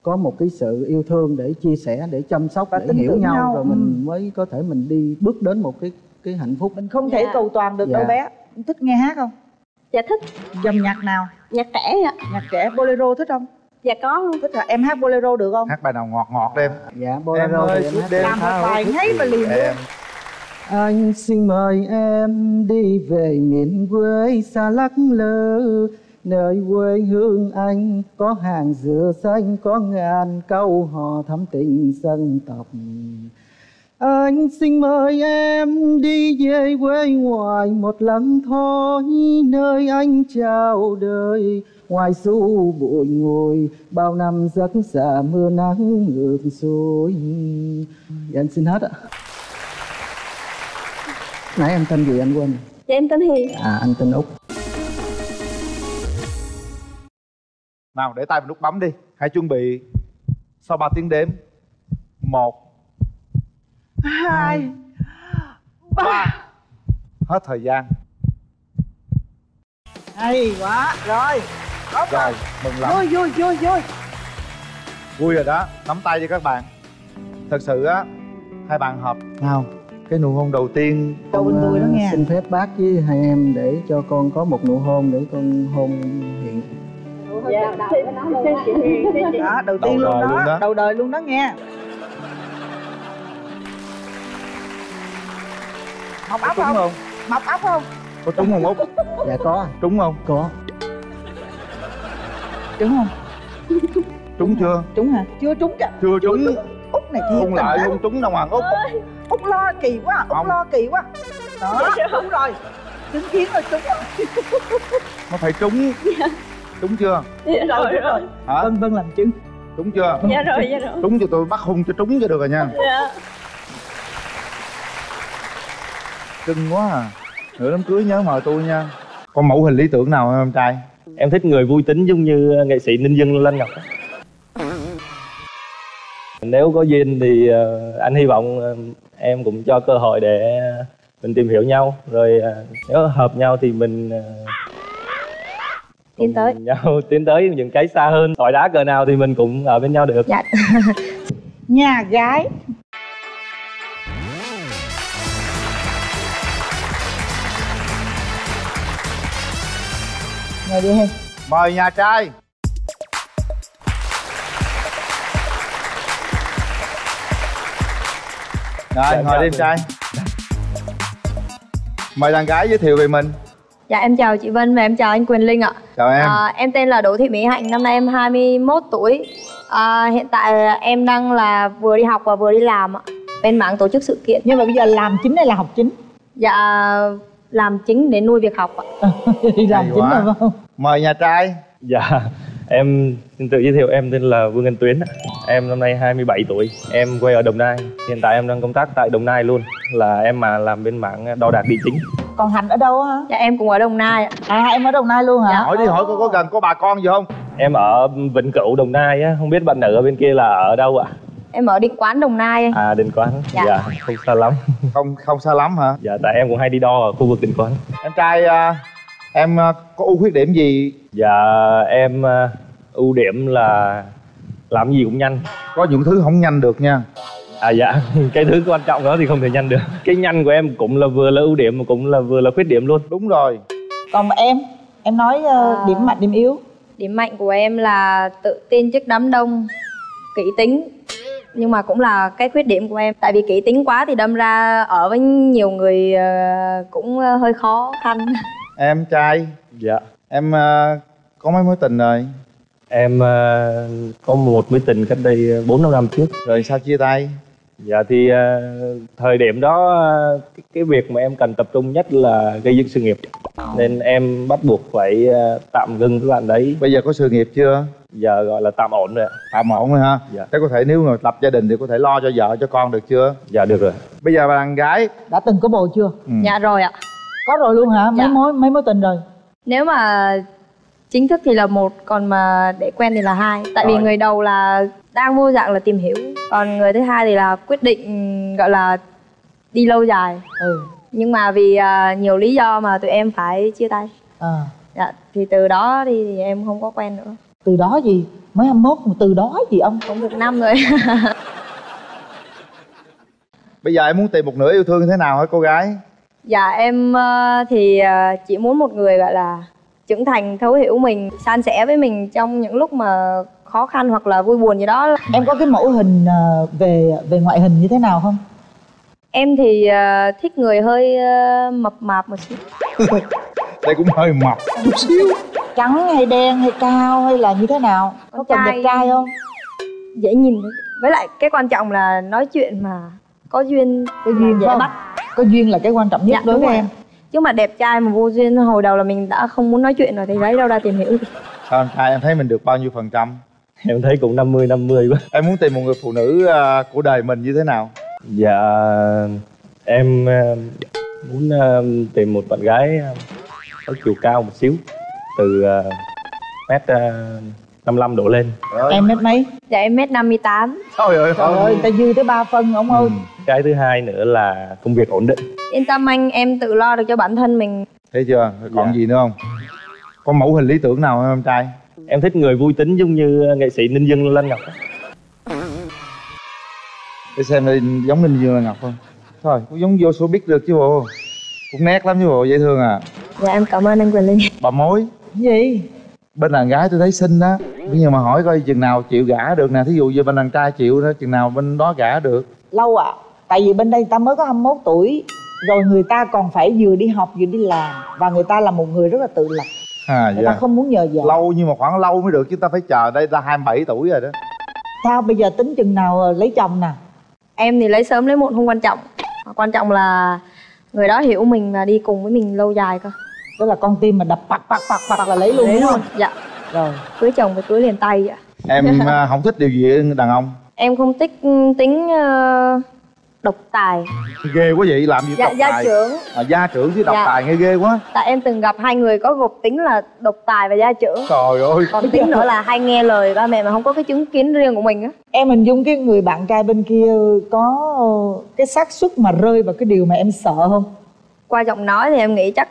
có một cái sự yêu thương để chia sẻ, để chăm sóc, và để hiểu nhau rồi mình mới có thể mình đi bước đến một cái hạnh phúc. Mình không thể cầu toàn được đâu bé. Thích nghe hát không? Dạ thích. Dòng nhạc nào? Nhạc trẻ ạ. Nhạc trẻ, bolero thích không? Dạ có. Thích hả? Em hát bolero được không? Hát bài nào ngọt ngọt đi em. Dạ bolero thì em hát. Làm một bài ngay và liền luôn. Anh xin mời em đi về miền quê xa lắc lơ, nơi quê hương anh có hàng dừa xanh, có ngàn câu hò thắm tình dân tộc. Anh xin mời em đi về quê ngoài một lần thôi, nơi anh chào đời ngoài xu bụi ngồi bao năm giấc xa mưa nắng ngược xuôi. Vậy anh xin hết ạ. Nãy em tên gì anh quên? Dạ em tên Hiền. Anh tên Út. Nào để tay vào nút bấm đi. Hãy chuẩn bị. Sau 3 tiếng đếm. 1 2 3. Hết thời gian. Hay quá. Rồi. Rồi, mừng lắm. Vui vui vui vui. Vui rồi đó. Nắm tay cho các bạn. Thật sự á, hai bạn hợp nào. Cái nụ hôn đầu tiên con đó nghe. Xin phép bác với hai em để cho con có một nụ hôn để con hôn Hiện. Dạ, đầu tiên luôn đó, đầu đời luôn đó nghe. Mọc ốc không? Mọc ốc không? Có trúng không Út? Dạ có. Trúng không? Có. Trúng không? Trúng chưa? Trúng hả? Chưa trúng kìa. Chưa trúng. Út này thiệt. Không lại không trúng đâu mà Út. Út lo kỳ quá, Út lo kỳ quá. Đó, đúng rồi. Chứng kiến rồi, trúng rồi. Nó phải trúng. Dạ. Trúng chưa? Dạ rồi, đúng rồi. Hả? Vân Vân làm chứng. Trúng chưa? Dạ rồi, dạ rồi. Trúng cho tôi bắt hung cho trúng cho được rồi nha. Dạ. Cưng quá à. Nửa đám cưới nhớ mời tôi nha. Có mẫu hình lý tưởng nào không em trai? Em thích người vui tính giống như nghệ sĩ Ninh Dương Lan Ngọc. Nếu có duyên thì anh hy vọng em cũng cho cơ hội để mình tìm hiểu nhau. Rồi nếu hợp nhau thì mình tiến tới nhau, tiến tới những cái xa hơn. Tỏi đá cờ nào thì mình cũng ở bên nhau được. Dạ. Nhà gái. Mời đi. Mời nhà trai. Rồi, ngồi đi em trai. Mời đàn gái giới thiệu về mình. Dạ, em chào chị Vân và em chào anh Quyền Linh ạ. Chào em. Em tên là Đỗ Thị Mỹ Hạnh, năm nay em 21 tuổi. Hiện tại em đang là vừa đi học và vừa đi làm ạ, bên mảng tổ chức sự kiện. Nhưng mà bây giờ làm chính hay là học chính? Dạ, làm chính để nuôi việc học ạ. Làm chính rồi không? Mời nhà trai. Dạ, em xin tự giới thiệu, em tên là Vương Ngân Tuyến. Em năm nay 27 tuổi, em quê ở Đồng Nai. Hiện tại em đang công tác tại Đồng Nai luôn. Là em mà làm bên mảng đo đạc địa chính. Còn Hạnh ở đâu hả? Dạ em cũng ở Đồng Nai ạ. À em ở Đồng Nai luôn hả? Dạ. Hỏi đi, hỏi có gần có bà con gì không? Em ở Vĩnh Cửu, Đồng Nai á, không biết bạn nữ ở bên kia là ở đâu ạ? Em ở Định Quán, Đồng Nai. À Định Quán. Dạ, dạ không xa lắm. Không xa lắm hả? Dạ tại em cũng hay đi đo ở khu vực Định Quán. Em trai em có ưu khuyết điểm gì? Dạ em ưu điểm là làm gì cũng nhanh. Có những thứ không nhanh được nha. À dạ, cái thứ quan trọng đó thì không thể nhanh được. Cái nhanh của em cũng là vừa là ưu điểm mà cũng là vừa là khuyết điểm luôn. Đúng rồi. Còn em nói điểm mạnh điểm yếu. Điểm mạnh của em là tự tin trước đám đông, kỹ tính. Nhưng mà cũng là cái khuyết điểm của em. Tại vì kỹ tính quá thì đâm ra ở với nhiều người cũng hơi khó khăn. Em trai. Dạ. Em có mấy mối tình rồi? Em có một mối tình cách đây 4-5 năm trước. Rồi sao chia tay? Dạ thì thời điểm đó cái việc mà em cần tập trung nhất là gây dựng sự nghiệp. Nên em bắt buộc phải tạm ngưng cái bạn đấy. Bây giờ có sự nghiệp chưa? Giờ gọi là tạm ổn rồi. Tạm ổn rồi ha? Dạ. Thế có thể nếu mà lập gia đình thì có thể lo cho vợ cho con được chưa? Dạ được rồi. Bây giờ bạn gái đã từng có bồ chưa? Ừ. Dạ rồi ạ. Có rồi luôn hả? Mấy mối tình rồi? Nếu mà chính thức thì là một, còn mà để quen thì là hai. Tại vì người đầu là đang vô dạng là tìm hiểu, còn người thứ hai thì là quyết định gọi là đi lâu dài. Ừ. Nhưng mà vì nhiều lý do mà tụi em phải chia tay. À. Dạ, thì từ đó thì em không có quen nữa. Từ đó gì? Mới 21 mà từ đó gì ông? Cũng được năm rồi. Bây giờ em muốn tìm một nửa yêu thương thế nào hả cô gái? Dạ em thì chỉ muốn một người gọi là trưởng thành, thấu hiểu mình, san sẻ với mình trong những lúc mà khó khăn hoặc là vui buồn gì đó. Em có cái mẫu hình về ngoại hình như thế nào không? Em thì thích người hơi mập mạp một xíu. Đây cũng hơi mập chút xíu. Trắng hay đen hay cao hay là như thế nào? Có cần đẹp trai không? Dễ nhìn. Với lại cái quan trọng là nói chuyện mà có duyên. Có duyên dễ bắt. Có duyên là cái quan trọng nhất đối với em. Chứ mà đẹp trai mà vô duyên hồi đầu là mình đã không muốn nói chuyện rồi thì lấy đâu ra tìm hiểu. Sao em trai, em thấy mình được bao nhiêu phần trăm? Em thấy cũng 50-50 quá. Em muốn tìm một người phụ nữ của đời mình như thế nào? Dạ em muốn tìm một bạn gái có chiều cao một xíu, từ 1m55 đổ lên. Em mét mấy? Dạ em 1m58. Trời ơi, trời ơi, ta dư tới 3 phân ông ơi. Cái thứ hai nữa là công việc ổn định. Yên tâm anh, em tự lo được cho bản thân mình. Thấy chưa? Còn gì nữa không? Có mẫu hình lý tưởng nào không em trai? Em thích người vui tính giống như nghệ sĩ Ninh Dương Lan Ngọc. Để xem giống Ninh Dương Lan Ngọc không? Thôi, cũng giống vô showbiz được chứ bộ. Cũng nét lắm chứ bộ, dễ thương à. Dạ em cảm ơn anh Quyền Linh. Bà mối. Gì? Bên đàn gái tôi thấy xinh đó. Nhưng mà hỏi coi chừng nào chịu gả được nè. Thí dụ như bên đàn trai chịu đó, chừng nào bên đó gả được? Lâu ạ. Tại vì bên đây người ta mới có 21 tuổi. Rồi người ta còn phải vừa đi học vừa đi làm. Và người ta là một người rất là tự lập. Người ta không muốn nhờ vợ. Lâu nhưng mà khoảng lâu mới được chứ ta phải chờ. Đây ta 27 tuổi rồi đó. Sao bây giờ tính chừng nào lấy chồng nè? Em thì lấy sớm lấy muộn không quan trọng. Quan trọng là người đó hiểu mình và đi cùng với mình lâu dài cơ. Tức là con tim mà đập bạc bạc bạc bạc là lấy luôn đúng không? Dạ. Rồi. Cưới chồng phải cưới liền tay vậy. Em không thích điều gì đàn ông? Em không thích tính độc tài. Ghê quá vậy, làm gì độc tài? Gia trưởng. Gia trưởng chứ độc tài nghe ghê quá. Tại em từng gặp hai người có gộp tính là độc tài và gia trưởng. Trời ơi. Còn tính nữa là hay nghe lời ba mẹ mà không có cái chứng kiến riêng của mình á. Em hình dung cái người bạn trai bên kia có cái xác suất mà rơi vào cái điều mà em sợ không? Qua giọng nói thì em nghĩ chắc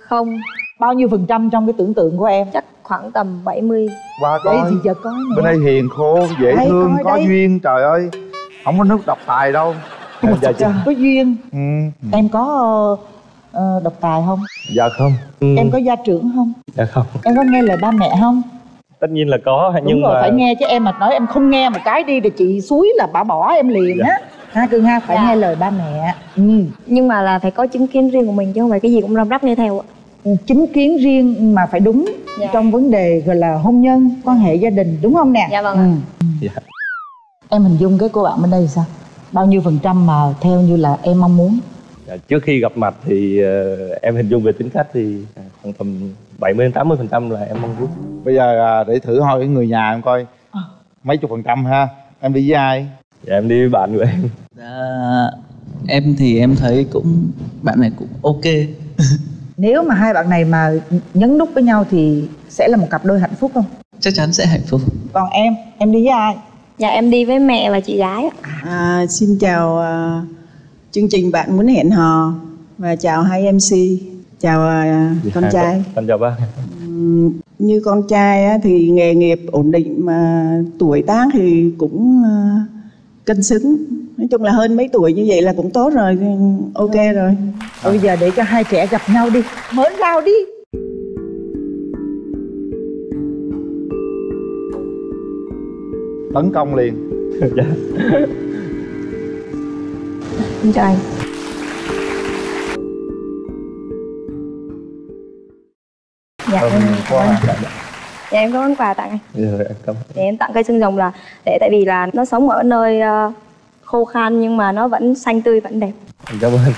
không. Bao nhiêu phần trăm trong cái tưởng tượng của em? Chắc khoảng tầm 70. Qua coi. Đây thì giờ có nữa. Bên đây hiền khô, dễ đây, thương, coi, có đây. Duyên, trời ơi. Không có nước độc tài đâu. Giờ chứ có duyên. Em có độc tài không? Dạ không. Em có gia trưởng không? Dạ không. Em có nghe lời ba mẹ không? Tất nhiên là có. Đúng nhưng rồi, mà phải nghe chứ, em mà nói em không nghe một cái đi thì chị suối là bà bỏ em liền á. Dạ. Ha cưng ha, phải nghe lời ba mẹ. Nhưng mà là phải có chứng kiến riêng của mình chứ không phải cái gì cũng răm rắp nghe theo ạ. Chính kiến riêng mà phải đúng trong vấn đề gọi là hôn nhân, quan hệ gia đình đúng không nè? Dạ vâng ạ. Em hình dung cái cô bạn bên đây thì sao? Bao nhiêu phần trăm mà theo như là em mong muốn? Trước khi gặp mặt thì em hình dung về tính cách thì khoảng tầm 70-80% là em mong muốn. Bây giờ để thử hỏi cái người nhà em coi mấy chục phần trăm ha. Em đi với ai? Dạ, em đi với bạn của em. Em thì em thấy cũng bạn này cũng ok. Nếu mà hai bạn này mà nhấn nút với nhau thì sẽ là một cặp đôi hạnh phúc không? Chắc chắn sẽ hạnh phúc. Còn em đi với ai? Dạ em đi với mẹ và chị gái. Xin chào chương trình Bạn Muốn Hẹn Hò và chào hai MC. Chào con trai. Con chào bác. Như con trai thì nghề nghiệp ổn định mà tuổi tác thì cũng cân xứng. Nói chung là hơn mấy tuổi như vậy là cũng tốt rồi, ok rồi. Bây giờ để cho hai trẻ gặp nhau đi, mớn rau đi. Tấn công liền. Dạ. Xin chào anh. Dạ em cảm ơn. Dạ em có món quà tặng anh. Dạ em cảm ơn. Dạ em tặng cây xương rồng là để tại vì là nó sống ở nơi khô khan nhưng mà nó vẫn xanh tươi, vẫn đẹp. Cảm ơn.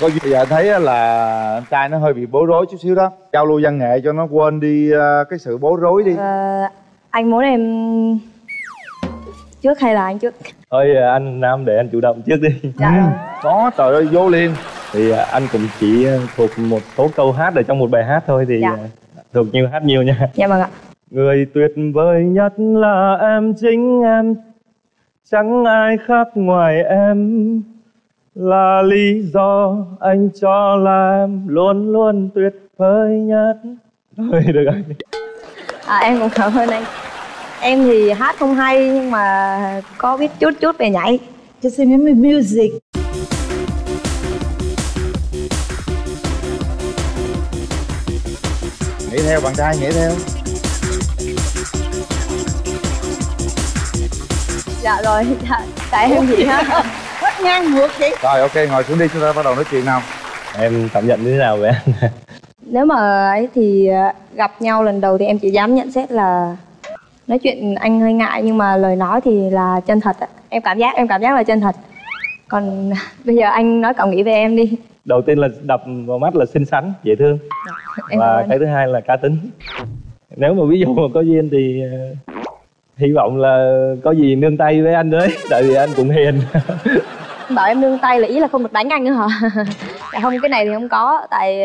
Có gì giờ thấy là anh trai nó hơi bị bối rối chút xíu đó. Giao lưu văn nghệ cho nó quên đi cái sự bối rối đi. Anh muốn em trước hay là anh trước? Thôi anh Nam để anh chủ động trước đi. Dạ. Có trời ơi vô liền. Thì anh cũng chỉ thuộc một số câu hát ở trong một bài hát thôi thì thuộc nhiều hát nhiều nha. Dạ vâng ạ. Người tuyệt vời nhất là em chính em. Chẳng ai khác ngoài em. Là lý do anh cho là em luôn luôn tuyệt vời nhất. Thôi được rồi. Em cũng cảm ơn anh. Em thì hát không hay nhưng mà có biết chút chút về nhảy. Cho xin mấy music. Nghĩ theo bạn trai, nghĩ theo. Dạ rồi, tại em gì ha. Quất ngang ngược vậy. Rồi ok, ngồi xuống đi chúng ta bắt đầu nói chuyện nào. Em cảm nhận như thế nào vậy anh? Nếu mà ấy thì gặp nhau lần đầu thì em chỉ dám nhận xét là nói chuyện anh hơi ngại nhưng mà lời nói thì là chân thật. Em cảm giác là chân thật. Còn bây giờ anh nói cảm nghĩ về em đi. Đầu tiên là đập vào mắt là xinh xắn, dễ thương. Và cái thứ hai là cá tính. Nếu mà ví dụ mà có duyên thì hy vọng là có gì nương tay với anh đấy. Tại vì anh cũng hiền. Bảo em nương tay là ý là không được đánh anh nữa hả? Tại không, cái này thì không có. Tại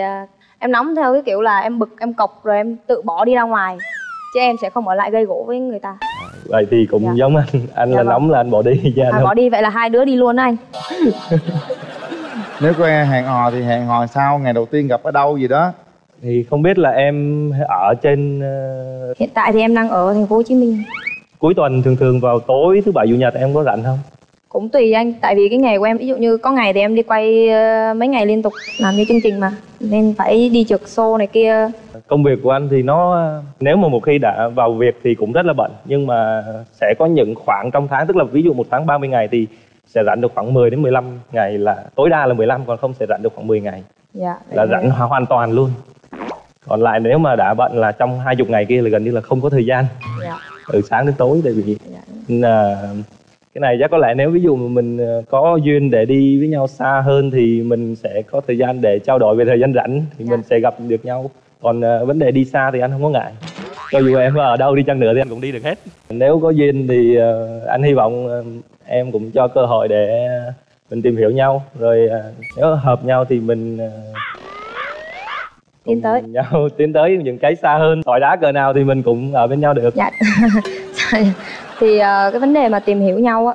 em nóng theo cái kiểu là em bực, em cọc rồi em tự bỏ đi ra ngoài. Chứ em sẽ không ở lại gây gỗ với người ta. Vậy thì cũng giống anh. Anh là nóng là anh bỏ đi chứ anh không. Bỏ đi vậy là hai đứa đi luôn đó anh. Nếu có hẹn hò thì hẹn hò sao? Ngày đầu tiên gặp ở đâu gì đó? Thì không biết là em ở trên... Hiện tại thì em đang ở thành phố Hồ Chí Minh. Cuối tuần thường thường vào tối thứ Bảy Chủ Nhật em có rảnh không? Cũng tùy anh, tại vì cái nghề của em, ví dụ như có ngày thì em đi quay mấy ngày liên tục làm như chương trình mà. Nên phải đi trượt show này kia. Công việc của anh thì nó, nếu mà một khi đã vào việc thì cũng rất là bận. Nhưng mà sẽ có những khoảng trong tháng, tức là ví dụ một tháng 30 ngày thì sẽ rảnh được khoảng 10 đến 15 ngày là tối đa là 15, còn không sẽ rảnh được khoảng 10 ngày. Dạ, là rảnh hoàn toàn luôn. Còn lại nếu mà đã bận là trong 20 ngày kia là gần như là không có thời gian. Dạ. Từ sáng đến tối tại vì Cái này chắc có lẽ nếu ví dụ mình có duyên để đi với nhau xa hơn thì mình sẽ có thời gian để trao đổi về thời gian rảnh thì mình sẽ gặp được nhau. Còn vấn đề đi xa thì anh không có ngại. Cho dù em ở đâu đi chăng nữa thì anh cũng đi được hết. Nếu có duyên thì anh hy vọng em cũng cho cơ hội để mình tìm hiểu nhau. Rồi nếu hợp nhau thì mình tiến tới nhau, tiến tới những cái xa hơn. Tỏi đá cờ nào thì mình cũng ở bên nhau được. Dạ. Thì cái vấn đề mà tìm hiểu nhau á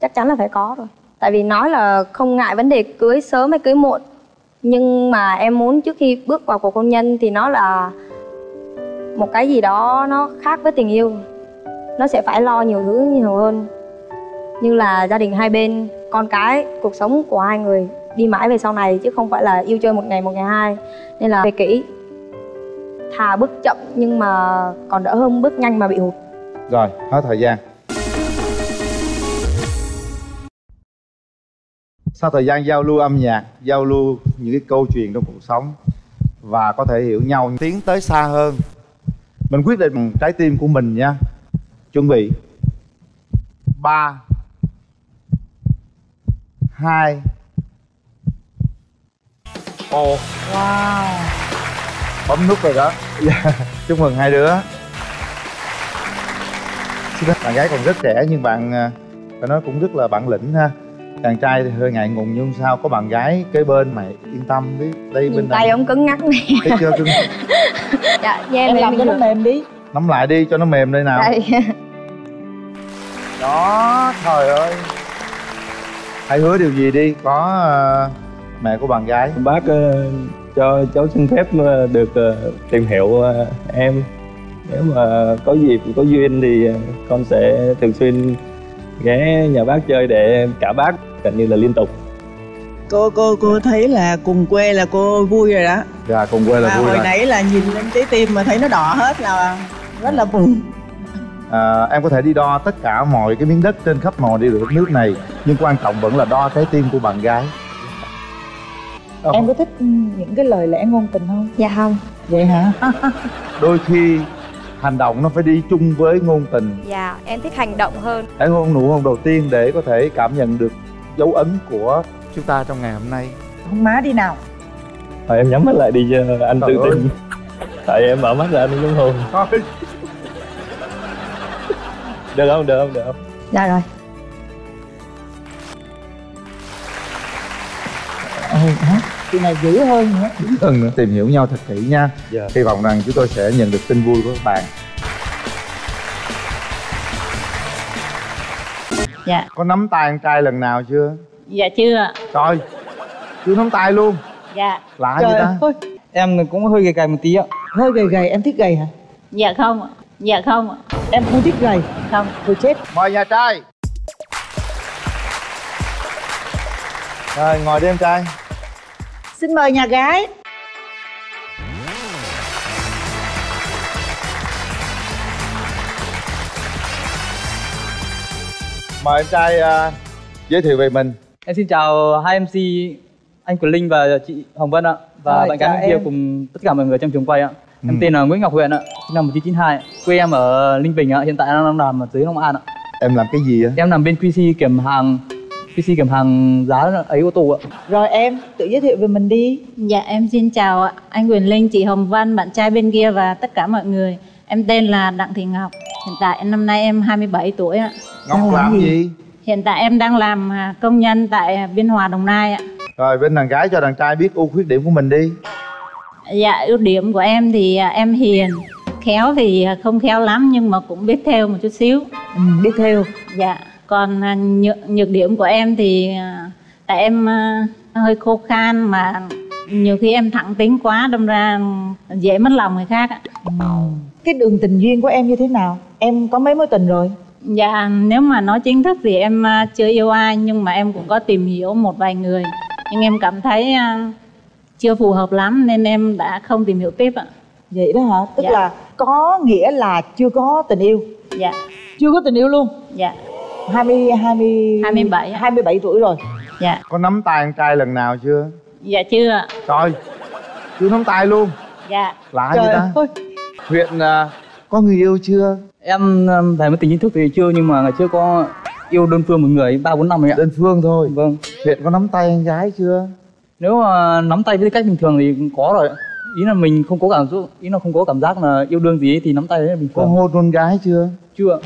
chắc chắn là phải có rồi. Tại vì nói là không ngại vấn đề cưới sớm hay cưới muộn, nhưng mà em muốn trước khi bước vào cuộc hôn nhân thì nó là một cái gì đó nó khác với tình yêu. Nó sẽ phải lo nhiều thứ nhiều hơn, như là gia đình hai bên, con cái, cuộc sống của hai người đi mãi về sau này, chứ không phải là yêu chơi một ngày hai. Nên là về kỹ, thà bước chậm nhưng mà còn đỡ hơn bước nhanh mà bị hụt. Rồi, hết thời gian. Sau thời gian giao lưu âm nhạc, giao lưu những cái câu chuyện trong cuộc sống và có thể hiểu nhau, tiến tới xa hơn, mình quyết định bằng trái tim của mình nha. Chuẩn bị 3, 2, 1. Wow, bấm nút rồi đó. Chúc mừng hai đứa. Bạn gái còn rất trẻ nhưng bạn phải nói cũng rất là bản lĩnh ha. Chàng trai thì hơi ngại ngùng nhưng sao có bạn gái kế bên mày yên tâm đi. Đây bên tay ông cứng ngắc nè. Thấy chưa cứng. Dạ, em làm cho nó mềm đi. Nắm lại đi cho nó mềm đây nào. Đây. Đó, trời ơi. Hãy hứa điều gì đi, có mẹ của bạn gái. Bác cho cháu xin phép được tìm hiểu em. Nếu mà có dịp, có duyên thì con sẽ thường xuyên ghé nhà bác chơi để cả bác gần như là liên tục. Cô thấy là cùng quê là cô vui rồi đó. Dạ, cùng quê là vui rồi. Hồi nãy là nhìn lên trái tim mà thấy nó đỏ hết là rất là buồn. À, em có thể đi đo tất cả mọi cái miếng đất trên khắp mọi địa đất nước này, nhưng quan trọng vẫn là đo trái tim của bạn gái. Em có thích những cái lời lẽ ngôn tình không? Dạ không. Vậy hả? Đôi khi hành động nó phải đi chung với ngôn tình. Dạ, em thích hành động hơn. Hãy hôn nụ hôn đầu tiên để có thể cảm nhận được dấu ấn của chúng ta trong ngày hôm nay. Hôn má đi nào. Thôi em nhắm mắt lại đi anh tự tin. Tại em mở mắt ra anh nhúng hôn. Thôi. Được không? Được không? Được không? Dạ rồi. Cái này dữ hơn nữa. Dữ hơn nữa. Tìm hiểu nhau thật kỹ nha. Hy vọng rằng chúng tôi sẽ nhận được tin vui của các bạn. Dạ. Có nắm tay anh trai lần nào chưa? Dạ chưa. Trời, chưa nắm tay luôn. Dạ. Lạ vậy ta. Ơi. Em cũng hơi gầy gầy một tí ạ. Hơi gầy gầy, em thích gầy hả? Dạ không ạ. Dạ không ạ. Em không thích gầy. Không, tôi chết. Mời nhà trai. Rồi, ngồi đi em trai. Xin mời nhà gái. Mời em trai giới thiệu về mình. Em xin chào hai MC, anh Quyền Linh và chị Hồng Vân ạ. Và rồi, bạn gái bên kia cùng tất cả mọi người trong trường quay ạ. Em tên là Nguyễn Ngọc Huyền ạ, sinh năm 1992. Quê em ở Ninh Bình ạ, hiện tại đang làm ở dưới Long An ạ. Em làm cái gì ạ? Em làm bên QC kiểm hàng. PC kiểm hàng giá ấy ô tô ạ. Rồi em tự giới thiệu về mình đi. Dạ em xin chào ạ, anh Quyền Linh, chị Hồng Vân, bạn trai bên kia và tất cả mọi người. Em tên là Đặng Thị Ngọc. Hiện tại năm nay em 27 tuổi ạ. Ngọc làm gì? Hiện tại em đang làm công nhân tại Biên Hòa, Đồng Nai ạ. Rồi bên đàn gái cho đàn trai biết ưu khuyết điểm của mình đi. Dạ ưu điểm của em thì em hiền. Khéo thì không khéo lắm nhưng mà cũng biết theo một chút xíu. Biết theo? Dạ. Còn nhược điểm của em thì tại em hơi khô khan mà nhiều khi em thẳng tính quá, đâm ra dễ mất lòng người khác ạ. Cái đường tình duyên của em như thế nào? Em có mấy mối tình rồi? Dạ, nếu mà nói chính thức thì em chưa yêu ai, nhưng mà em cũng có tìm hiểu một vài người. Nhưng em cảm thấy chưa phù hợp lắm nên em đã không tìm hiểu tiếp ạ. Vậy đó hả? Tức là có nghĩa là chưa có tình yêu? Dạ. Chưa có tình yêu luôn? Dạ. 27 tuổi rồi. Dạ. Có nắm tay anh trai lần nào chưa? Dạ chưa. Trời, chưa nắm tay luôn. Dạ. Lạ vậy ta. Huyền có người yêu chưa? Em phải mới tình chính thức thì chưa, nhưng mà ngày trước có yêu đơn phương một người 3-4 năm rồi ạ. Đơn phương thôi. Vâng. Hiện có nắm tay anh gái chưa? Nếu mà nắm tay với cách bình thường thì có rồi ạ. Ý là mình không có cảm xúc, ý là không có cảm giác là yêu đương gì ấy, thì nắm tay đấy là bình thường. Có hôn con gái chưa? Chưa.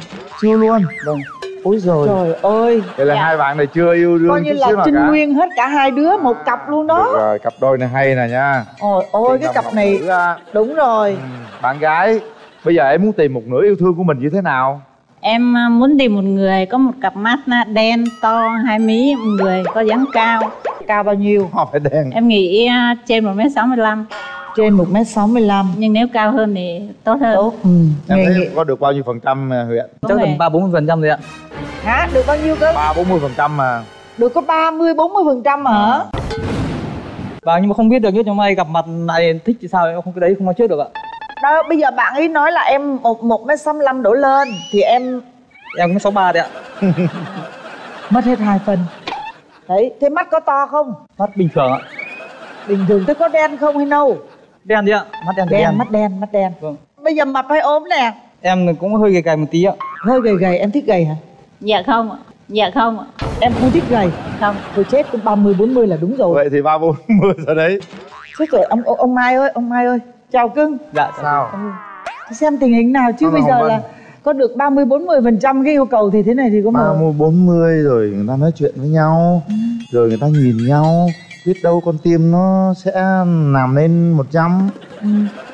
Chưa luôn. Vâng. Ôi rồi. Trời ơi. Vậy là dạ, hai bạn này chưa yêu đương. Coi như là trinh nguyên hết cả hai đứa một cặp luôn đó. Được rồi, cặp đôi này hay nè nha. Ôi ôi, cái cặp này đúng rồi. Bạn gái, bây giờ em muốn tìm một nửa yêu thương của mình như thế nào? Em muốn tìm một người có một cặp mắt đen to, 2 mí, người có dáng cao. Cao bao nhiêu? Họ phải đen. Em nghĩ trên 1m65. Trên 1m65. Nhưng nếu cao hơn thì tốt hơn. Tốt. Em thấy có được bao nhiêu phần trăm Huyện? Chắc tầm 30-40% rồi ạ. Hả? Được bao nhiêu cơ? 30-40% mà. Được có 30-40% hả? Và nhưng mà không biết được, nhưng mà may gặp mặt này thích thì sao, em không, cái đấy không nói trước được ạ. Đó, bây giờ bạn ấy nói là em 1m65 đổ lên thì em cũng 63 đấy ạ. Mất hết 2 phân. Đấy, thế mắt có to không? Mắt bình thường ạ. Bình thường. Thế có đen không hay nâu? Đen đi ạ. Mắt đen, mắt đen. Vâng. Bây giờ mập hay ốm nè? Em cũng hơi gầy gầy một tí ạ. Hơi gầy gầy, em thích gầy hả? Dạ không ạ. Dạ không ạ. Em không thích gầy. Không. Thôi chết, cũng 30-40 là đúng rồi. Vậy thì 30-40 rồi đấy. Chết rồi, ông Mai ơi, ông Mai ơi. Chào cưng. Dạ sao? Xem tình hình nào chứ. Bây giờ là có được 30-40% cái yêu cầu thì thế này thì có mà 30-40 rồi người ta nói chuyện với nhau, rồi người ta nhìn nhau, biết đâu con tim nó sẽ làm lên 100.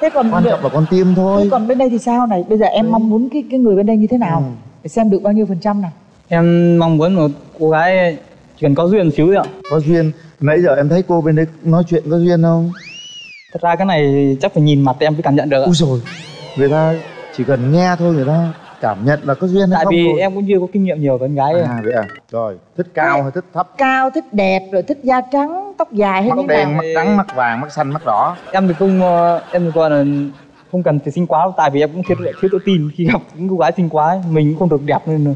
Thế còn quan trọng là con tim thôi. Thế còn bên đây thì sao này? Bây giờ em mong muốn cái người bên đây như thế nào? Để xem được bao nhiêu phần trăm nào. Em mong muốn một cô gái chuyện có duyên xíu ạ. Có duyên. Nãy giờ em thấy cô bên đây nói chuyện có duyên không? Thật ra cái này chắc phải nhìn mặt em mới cảm nhận được ạ. Úi dồi, người ta chỉ cần nghe thôi người ta cảm nhận là có duyên hay không. Tại vì em cũng chưa có kinh nghiệm nhiều với con gái. À vậy à. Rồi, thích cao hay thích thấp? Cao, thích đẹp, rồi thích da trắng, tóc dài hay như nào? Mắt đen, mắt trắng, mắt vàng, mắt xanh, mắt đỏ. Em thì không, em thì coi là không cần phải xinh quá. Tại vì em cũng thiếu tự tin khi gặp những cô gái xinh quá ấy. Mình cũng không được đẹp nên.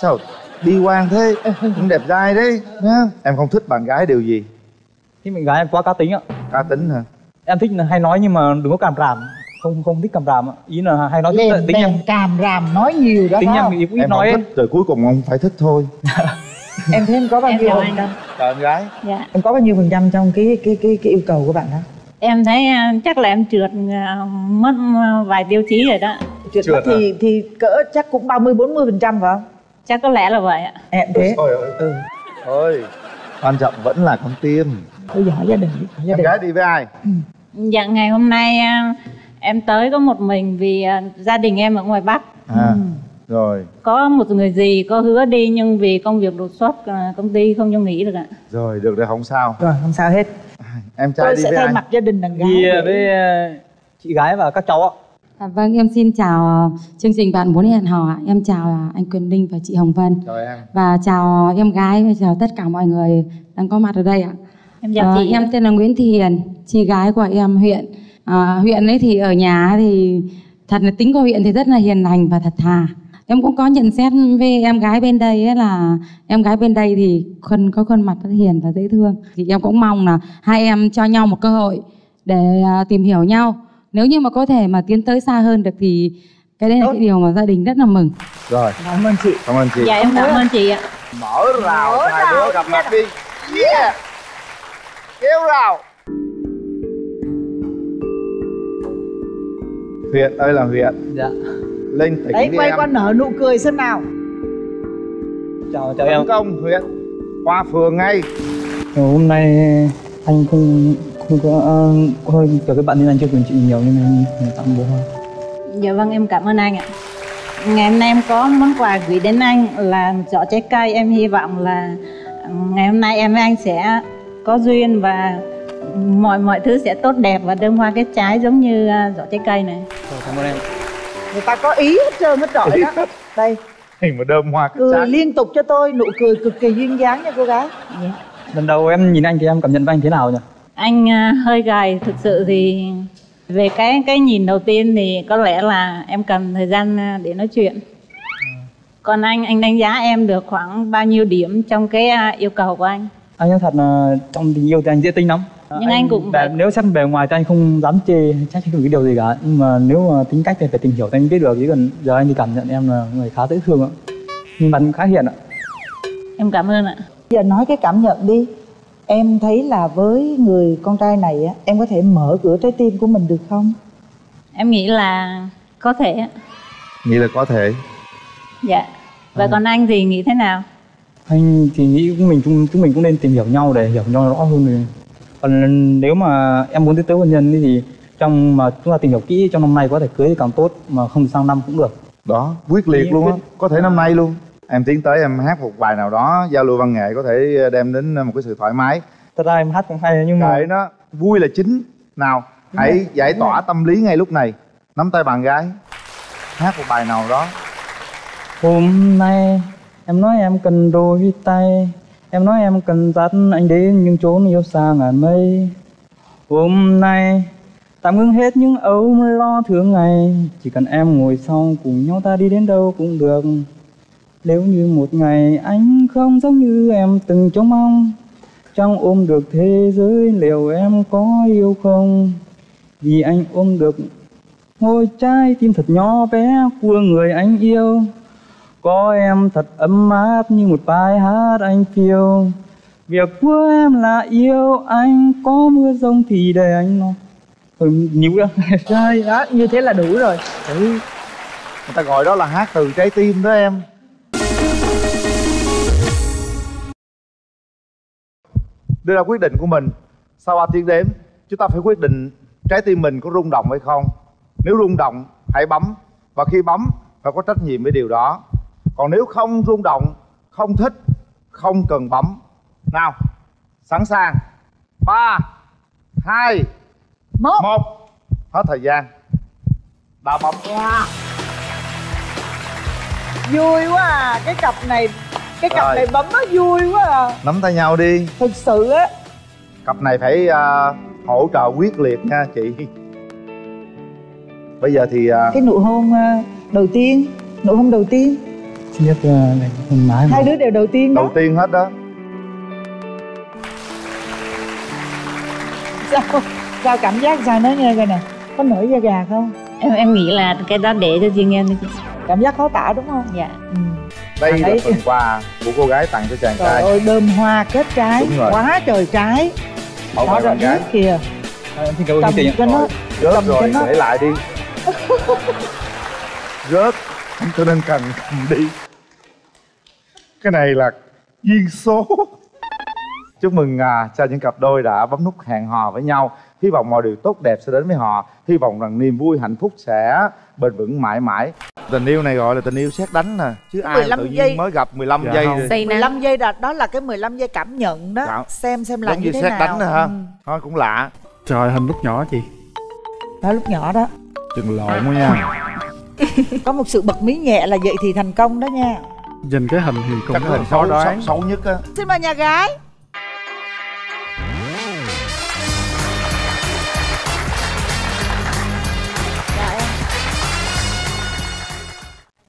Sao đi hoang thế, cũng đẹp trai đấy. Em không thích bạn gái điều gì? Thì bạn gái em quá cá tính ạ. Cá tính hả? Em thích là hay nói nhưng mà đừng có càm ràm. Không thích càm ràm ạ. Ý là hay nói lên tính em càm ràm, nói nhiều đó. Tính em thì ít nói thích, rồi cuối cùng ông phải thích thôi. Em thấy em có bao nhiêu phần trăm? Trời em gái. Dạ. Em có bao nhiêu phần trăm trong cái yêu cầu của bạn đó? Em thấy chắc là em trượt mất vài tiêu chí rồi đó. Trượt mất thì cỡ chắc cũng 30-40% phải không? Chắc có lẽ là vậy ạ. Em thế. Thôi, quan trọng vẫn là con tim. Bây giờ hỏi gia đình. Em gái đi với ai? Dạ ngày hôm nay em tới có một mình vì gia đình em ở ngoài Bắc. Rồi. Có một người dì có hứa đi nhưng vì công việc đột xuất công ty không cho nghỉ được ạ. Rồi được rồi, không sao. Rồi không sao hết. Em trai tôi đi với ai? Tôi sẽ thay mặt gia đình đàn gái. Đi với chị gái và các cháu ạ. Vâng, em xin chào chương trình Bạn Muốn Hẹn Hò ạ. Em chào anh Quyền Linh và chị Hồng Vân. Chào em. Và chào em gái và chào tất cả mọi người đang có mặt ở đây ạ. Em chào chị. Em tên là Nguyễn Thị Hiền, chị gái của em Huyện. Huyện ấy thì ở nhà thì thật là tính của Huyện thì rất là hiền lành và thật thà. Em cũng có nhận xét về em gái bên đây ấy là em gái bên đây thì có khuôn mặt rất hiền và dễ thương. Thì em cũng mong là hai em cho nhau một cơ hội để tìm hiểu nhau. Nếu như mà có thể mà tiến tới xa hơn được thì cái đấy là cái điều mà gia đình rất là mừng. Rồi. Cảm ơn chị. Cảm ơn chị. Dạ em cảm ơn chị ạ. Mở rào hai đứa gặp mặt đi. Yeah. Kéo rào. Huyện ơi là Huyện. Dạ. Lên tỉnh đấy, đi quay em. Qua nở nụ cười xem nào. Chào chào em. Công Huyện. Qua phường ngay. Hôm nay anh không có hơi từ cái bạn nên anh chưa quyền chị nhiều nên anh tặng bố thôi. Dạ vâng, em cảm ơn anh ạ. Ngày hôm nay em có món quà gửi đến anh là giỏ trái cây. Em hy vọng là ngày hôm nay em với anh sẽ có duyên và mọi thứ sẽ tốt đẹp và đơm hoa kết trái giống như giỏ trái cây này. Cảm ơn em. Người ta có ý hết trơn hết trọi đó. Đây. Hình mà đơm hoa kết trái. Liên tục cho tôi nụ cười cực kỳ duyên dáng nha cô gái. Yeah. Lần đầu em nhìn anh thì em cảm nhận với anh thế nào nhỉ? Anh hơi gầy, thực sự thì về cái nhìn đầu tiên thì có lẽ là em cần thời gian để nói chuyện. Còn anh đánh giá em được khoảng bao nhiêu điểm trong cái yêu cầu của anh? Anh nói thật là trong tình yêu thì anh dễ tính lắm. Nhưng anh cũng phải... Nếu xét bề ngoài thì anh không dám chê trách được cái điều gì cả. Nhưng mà nếu mà tính cách thì phải tìm hiểu thì anh biết được. Chứ còn giờ anh thì cảm nhận em là người khá dễ thương ạ. Nhưng mà cũng khá hiền ạ. Em cảm ơn ạ. Giờ nói cái cảm nhận đi. Em thấy là với người con trai này em có thể mở cửa trái tim của mình được không? Em nghĩ là có thể. Nghĩ là có thể. Dạ. Và còn anh thì nghĩ thế nào? Anh thì nghĩ chúng mình cũng nên tìm hiểu nhau để hiểu nhau rõ hơn rồi. Còn nếu mà em muốn tiến tới hôn nhân thì trong mà chúng ta tìm hiểu kỹ, trong năm nay có thể cưới thì càng tốt, mà không sang năm cũng được. Đó, quyết liệt luôn á, có thể năm nay luôn. Em tiến tới em hát một bài nào đó, giao lưu văn nghệ có thể đem đến một cái sự thoải mái. Thật ra em hát cũng hay nhưng mà... Đấy nó vui là chính. Nào, hãy giải tỏa tâm lý ngay lúc này. Nắm tay bạn gái, hát một bài nào đó. Hôm nay em nói em cần đôi tay, em nói em cần dắt anh đến những chốn yêu xa ngàn mây. Hôm nay tạm ngưng hết những âu lo thường ngày, chỉ cần em ngồi sau cùng nhau ta đi đến đâu cũng được. Nếu như một ngày anh không giống như em từng trông mong, trong ôm được thế giới liệu em có yêu không? Vì anh ôm được ngôi trái tim thật nhỏ bé của người anh yêu, có em thật ấm áp như một bài hát anh phiêu. Việc của em là yêu anh, có mưa giông thì để anh nó nhiều đó. Trời đó, như thế là đủ rồi. Đấy. Người ta gọi đó là hát từ trái tim đó em. Đưa ra quyết định của mình. Sau 3 tiếng đếm, chúng ta phải quyết định trái tim mình có rung động hay không. Nếu rung động, hãy bấm. Và khi bấm, phải có trách nhiệm với điều đó. Còn nếu không rung động, không thích, không cần bấm. Nào, sẵn sàng. 3, 2, 1. Hết thời gian. Đã bấm. Wow. Vui quá à. Cái cặp này, cái cặp này bấm nó vui quá à. Nắm tay nhau đi. Thực sự á. Cặp này phải hỗ trợ quyết liệt nha chị. Bây giờ thì cái nụ hôn đầu tiên. Nụ hôn đầu tiên. Nhất là mình mãi. Hai đứa đều đầu tiên đó. Đầu tiên hết đó. Sao cảm giác sao nói nghe coi nè. Có nổi da gà không? Em nghĩ là cái đó để cho riêng em. Cảm giác khó tả đúng không? Dạ. Đây là phần quà của cô gái tặng cho chàng trai. Trời ơi, đơm hoa kết trái. Đúng rồi. Quá trời trái. Bảo vệ bạn gái kìa. Cầm cho nó. Rớt rồi, để lại đi. Rớt cho nên cần đi. Cái này là duyên số. Chúc mừng cho những cặp đôi đã bấm nút hẹn hò với nhau. Hy vọng mọi điều tốt đẹp sẽ đến với họ. Hy vọng rằng niềm vui, hạnh phúc sẽ bền vững mãi mãi. Tình yêu này gọi là tình yêu sét đánh nè. Chứ ai tự nhiên mới gặp 15 giây. 15 giây đó là cái 15 giây cảm nhận đó. Xem là như thế nào. Sét đánh nè ha. Thôi cũng lạ. Trời, hình lúc nhỏ chị. Đó, lúc nhỏ đó. Chừng lộn quá nha. Có một sự bật mí nhẹ là vậy thì thành công đó nha. Nhìn cái hình thì cũng là khó đoán. Xấu nhất á. Xin mời nhà gái.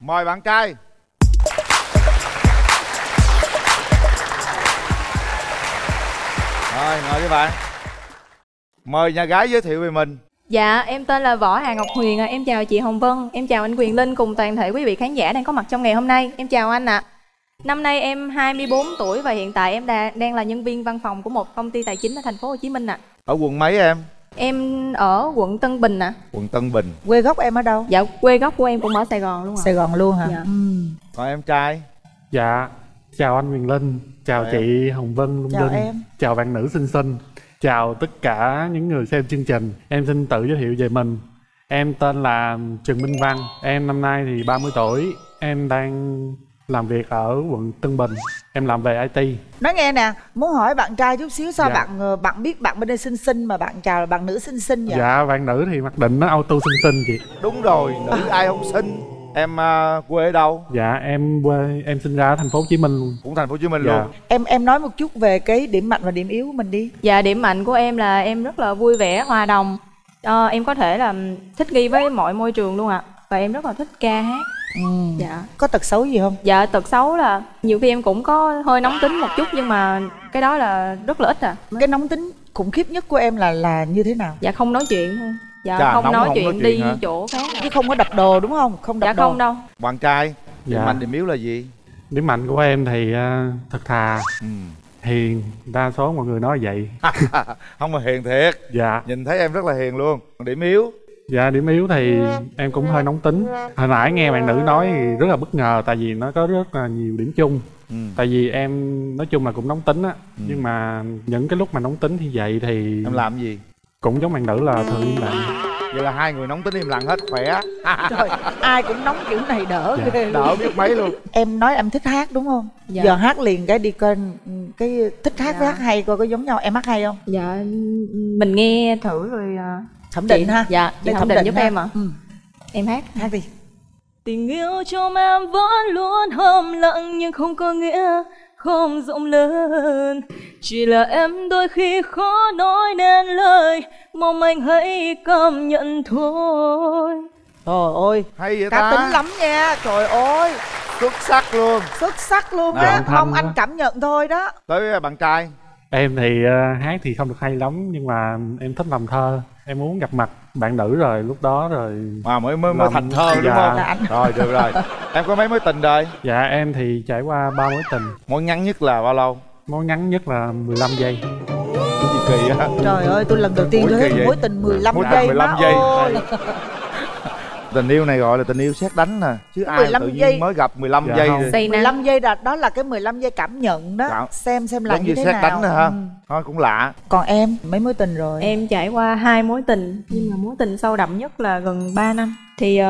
Mời bạn trai. Rồi, ngồi đi bạn. Mời nhà gái giới thiệu về mình. Dạ, em tên là Võ Hà Ngọc Huyền. Em chào chị Hồng Vân, em chào anh Quyền Linh cùng toàn thể quý vị khán giả đang có mặt trong ngày hôm nay. Em chào anh ạ. Năm nay em 24 tuổi và hiện tại em đang là nhân viên văn phòng của một công ty tài chính ở thành phố Hồ Chí Minh ạ. Ở quận mấy em? Em ở quận Tân Bình ạ. Quận Tân Bình. Quê gốc em ở đâu? Dạ, quê gốc của em cũng ở Sài Gòn luôn ạ. Sài Gòn luôn hả? Dạ. Còn em trai? Dạ, chào anh Quyền Linh, chào chị Hồng Vân Lung Linh, chào bạn nữ xinh xinh. Chào tất cả những người xem chương trình. Em xin tự giới thiệu về mình. Em tên là Trần Minh Văn. Em năm nay thì 30 tuổi. Em đang làm việc ở quận Tân Bình. Em làm về IT. Nói nghe nè, muốn hỏi bạn trai chút xíu. Sao bạn biết bạn bên đây xinh xinh mà bạn chào là bạn nữ xinh xinh vậy? Dạ, bạn nữ thì mặc định nó auto xinh xinh chị. Đúng rồi, nữ ai không xinh. Em quê ở đâu? Dạ, em sinh ra ở thành phố Hồ Chí Minh luôn. Cũng thành phố Hồ Chí Minh luôn. Em nói một chút về cái điểm mạnh và điểm yếu của mình đi. Dạ, điểm mạnh của em là em rất là vui vẻ, hòa đồng. Em có thể là thích nghi với mọi môi trường luôn ạ. Và em rất là thích ca hát. Dạ. Có tật xấu gì không? Dạ, tật xấu là nhiều khi em cũng có hơi nóng tính một chút nhưng mà cái đó là rất là ít ạ. Cái nóng tính khủng khiếp nhất của em là như thế nào? Dạ, không nói chuyện thôi. Dạ, không nói chuyện đi hả? Chỗ khác chứ không có đập đồ đúng không? Không đập đồ. Dạ không đâu. Bạn trai, điểm mạnh điểm yếu là gì? Điểm mạnh của em thì thật thà, hiền, đa số mọi người nói vậy. Không mà hiền thiệt. Dạ. Nhìn thấy em rất là hiền luôn. Điểm yếu? Dạ, điểm yếu thì em cũng hơi nóng tính. Hồi nãy nghe bạn nữ nói thì rất là bất ngờ, tại vì nó có rất là nhiều điểm chung. Tại vì em nói chung là cũng nóng tính á. Nhưng mà những cái lúc mà nóng tính như vậy thì... Em làm gì? Cũng giống bạn nữ là thường im lặng. Vậy là hai người nóng tính im lặng hết, khỏe. Trời, ai cũng nóng kiểu này đỡ ghê. Dạ. Đỡ biết mấy luôn. Em nói em thích hát đúng không? Dạ. Giờ hát liền cái đi kênh cái thích hát với hát hay coi có giống nhau. Em hát hay không? Dạ, mình nghe thử rồi thẩm định ha. Dạ, để thẩm định giúp em ạ. Em hát đi. Tình yêu trong em vẫn luôn hâm lặng nhưng không có nghĩa không rộng lớn, chỉ là em đôi khi khó nói nên lời, mong anh hãy cảm nhận thôi. Trời ơi, hay vậy ta, cá tính lắm nha. Trời ơi, xuất sắc luôn, xuất sắc luôn đó. Mong anh cảm nhận thôi đó. Tới bạn trai. Em thì hát thì không được hay lắm, nhưng mà em thích làm thơ. Em muốn gặp mặt bạn nữ rồi lúc đó rồi mới thành thơ đúng không? Rồi, được rồi. Em có mấy mối tình rồi? Dạ, em thì trải qua 3 mối tình. Mối ngắn nhất là bao lâu? Mối ngắn nhất là 15 giây. Cái gì kỳ á? Trời ơi, tôi lần đầu tiên tôi thấy mối tình 15 giây. Tình yêu này gọi là tình yêu sét đánh nè. Chứ ai tự nhiên mới gặp 15 giây. 15 giây đó là cái 15 giây cảm nhận đó. Xem là như thế nào. Sét đánh nữa ha. Thôi cũng lạ. Còn em, mấy mối tình rồi? Em trải qua 2 mối tình. Nhưng mà mối tình sâu đậm nhất là gần 3 năm. Thì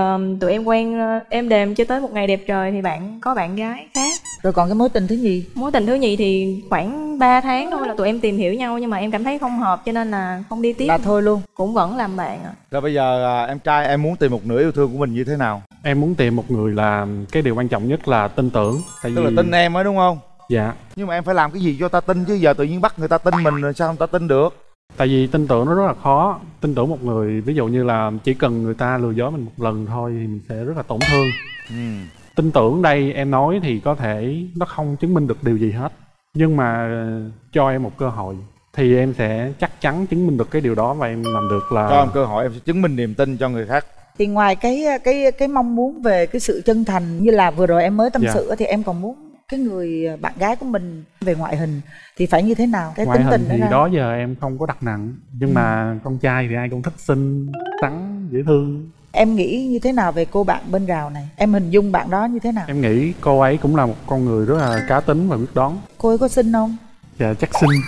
tụi em quen em đềm chưa tới một ngày đẹp trời thì có bạn gái khác. Rồi còn cái mối tình thứ nhì? Mối tình thứ nhì thì khoảng 3 tháng thôi là tụi em tìm hiểu nhau. Nhưng mà em cảm thấy không hợp cho nên là không đi tiếp. Là thôi luôn? Cũng vẫn làm bạn ạ. Rồi bây giờ em trai em muốn tìm một nửa yêu thương của mình như thế nào? Em muốn tìm một người là cái điều quan trọng nhất là tin tưởng. Tại tức là tin em ấy đúng không? Dạ. Nhưng mà em phải làm cái gì cho ta tin chứ, giờ tự nhiên bắt người ta tin mình rồi sao không ta tin được? Tại vì tin tưởng nó rất là khó. Tin tưởng một người, ví dụ như là chỉ cần người ta lừa dối mình một lần thôi thì mình sẽ rất là tổn thương. Tin tưởng đây em nói thì có thể nó không chứng minh được điều gì hết. Nhưng mà cho em một cơ hội thì em sẽ chắc chắn chứng minh được cái điều đó và em làm được là... Cho em cơ hội em sẽ chứng minh niềm tin cho người khác. Thì ngoài cái mong muốn về cái sự chân thành như là vừa rồi em mới tâm sự thì em còn muốn cái người bạn gái của mình về ngoại hình thì phải như thế nào? Cái ngoại tính hình thì đó giờ em không có đặt nặng. Nhưng mà con trai thì ai cũng thích xinh, trắng, dễ thương. Em nghĩ như thế nào về cô bạn bên rào này? Em hình dung bạn đó như thế nào? Em nghĩ cô ấy cũng là một con người rất là cá tính và quyết đoán. Cô ấy có xinh không? Dạ chắc xinh,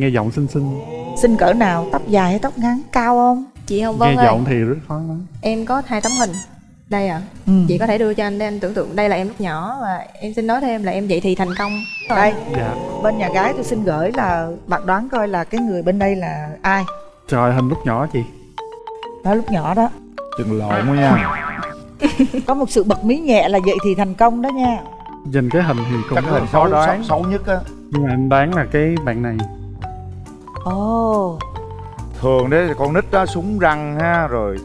nghe giọng xinh xinh. Xinh cỡ nào? Tóc dài hay tóc ngắn? Cao không? Chị Hồng Vân ơi, nghe giọng thì rất khó lắm. Em có 2 tấm hình. Đây ạ. Chị có thể đưa cho anh để anh tưởng tượng. Đây là em lúc nhỏ và em xin nói thêm là em vậy thì thành công. Đây. Dạ. Bên nhà gái tôi xin gửi là bạn đoán coi là cái người bên đây là ai? Trời, hình lúc nhỏ chị. Đó, lúc nhỏ đó. Chừng lộn quá nha. Có một sự bật mí nhẹ là vậy thì thành công đó nha. Nhìn cái hình thì cũng là khó đoán. Xấu nhất á. Nhưng mà em đoán là cái bạn này. Ồ. Thường đấy con nít đó, súng răng ha, rồi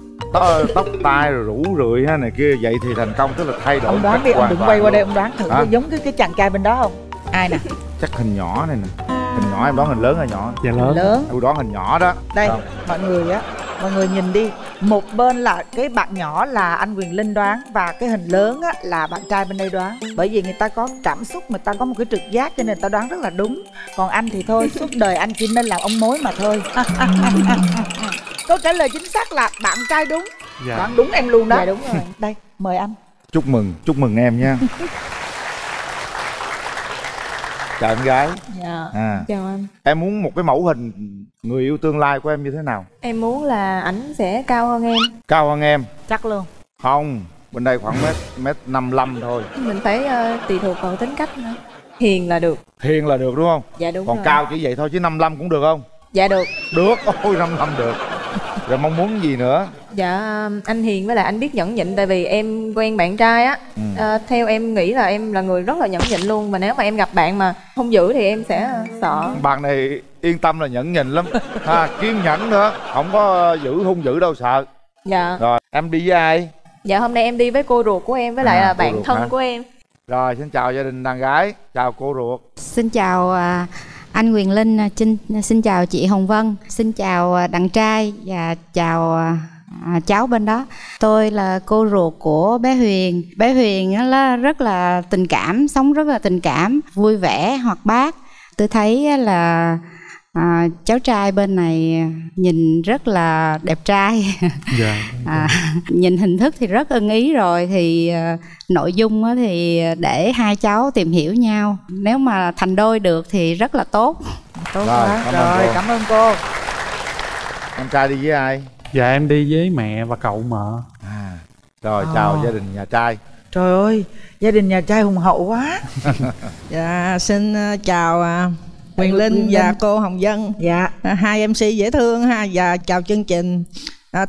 tóc tai rồi rủ rượi ha này kia, vậy thì thành công tức là thay đổi. Ông đoán đi, ông đừng quay qua đây, ông đoán thử giống cái chàng trai bên đó không? Ai nè? Chắc hình nhỏ này nè. Hình nhỏ, em đoán hình lớn hay nhỏ? Dạ lớn. Tôi đoán hình nhỏ đó. Đây, mọi người á, mọi người nhìn đi. Một bên là cái bạn nhỏ là anh Quyền Linh đoán và cái hình lớn á là bạn trai bên đây đoán. Bởi vì người ta có cảm xúc, người ta có một cái trực giác cho nên người ta đoán rất là đúng. Còn anh thì thôi, suốt đời anh chỉ nên làm ông mối mà thôi. Câu trả lời chính xác là bạn trai đúng. Dạ. Bạn đúng em luôn đó. Dạ đúng rồi. Đây, mời anh. Chúc mừng em nha. Chào em gái. Dạ, chào anh. Em muốn một cái mẫu hình người yêu tương lai của em như thế nào? Em muốn là ảnh sẽ cao hơn em. Cao hơn em? Chắc luôn. Không, bên đây khoảng mét 55 thôi. Mình phải tùy thuộc vào tính cách nữa. Hiền là được. Hiền là được đúng không? Dạ đúng. Còn rồi. Cao chỉ vậy thôi chứ 55 cũng được không? Dạ được. Được, ôi 55 được. Rồi mong muốn gì nữa? Dạ anh hiền với lại anh biết nhẫn nhịn. Tại vì em quen bạn trai á, theo em nghĩ là em là người rất là nhẫn nhịn luôn. Mà nếu mà em gặp bạn mà không giữ thì em sẽ sợ. Bạn này yên tâm là nhẫn nhịn lắm. Kiên nhẫn nữa, không có giữ hung dữ đâu sợ. Dạ. Rồi em đi với ai? Dạ hôm nay em đi với cô ruột của em với lại là bạn thân của em. Rồi xin chào gia đình đàn gái, chào cô ruột. Xin chào anh Quyền Linh, xin chào chị Hồng Vân, xin chào đàn trai và chào cháu bên đó. Tôi là cô ruột của bé Huyền. Bé Huyền là rất là tình cảm, sống rất là tình cảm, vui vẻ, hoạt bát. Tôi thấy là cháu trai bên này nhìn rất là đẹp trai. Dạ, nhìn hình thức thì rất ưng ý rồi, thì nội dung thì để hai cháu tìm hiểu nhau. Nếu mà thành đôi được thì rất là tốt. Tốt rồi, cảm ơn cô. Em trai đi với ai? Dạ em đi với mẹ và cậu mợ. Rồi chào gia đình nhà trai. Trời ơi, gia đình nhà trai hùng hậu quá. Dạ xin chào Quyền Linh và cô Hồng Vân. Dạ hai MC dễ thương ha, và chào chương trình.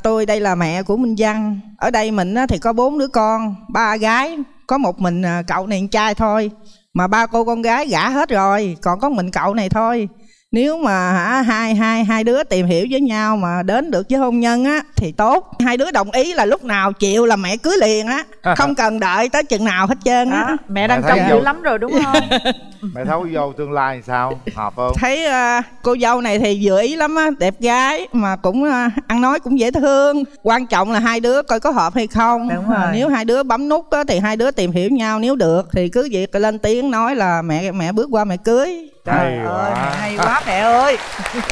Tôi đây là mẹ của Minh Văn. Ở đây mình thì có 4 đứa con, 3 gái, có một mình cậu này con trai thôi. Mà 3 cô con gái gả hết rồi, còn có mình cậu này thôi. Nếu mà hai đứa tìm hiểu với nhau mà đến được với hôn nhân á thì tốt. Hai đứa đồng ý là lúc nào chịu là mẹ cưới liền á, không cần đợi tới chừng nào hết trơn á. Mẹ đang trông dữ lắm rồi đúng không? Mẹ thấy dâu tương lai sao, hợp không? Thấy cô dâu này thì vừa ý lắm á, đẹp gái mà cũng ăn nói cũng dễ thương. Quan trọng là hai đứa coi có hợp hay không. Đúng rồi. Nếu hai đứa bấm nút á thì hai đứa tìm hiểu nhau, nếu được thì cứ việc lên tiếng nói là mẹ bước qua mẹ cưới. Trời ơi, hay quá mẹ ơi.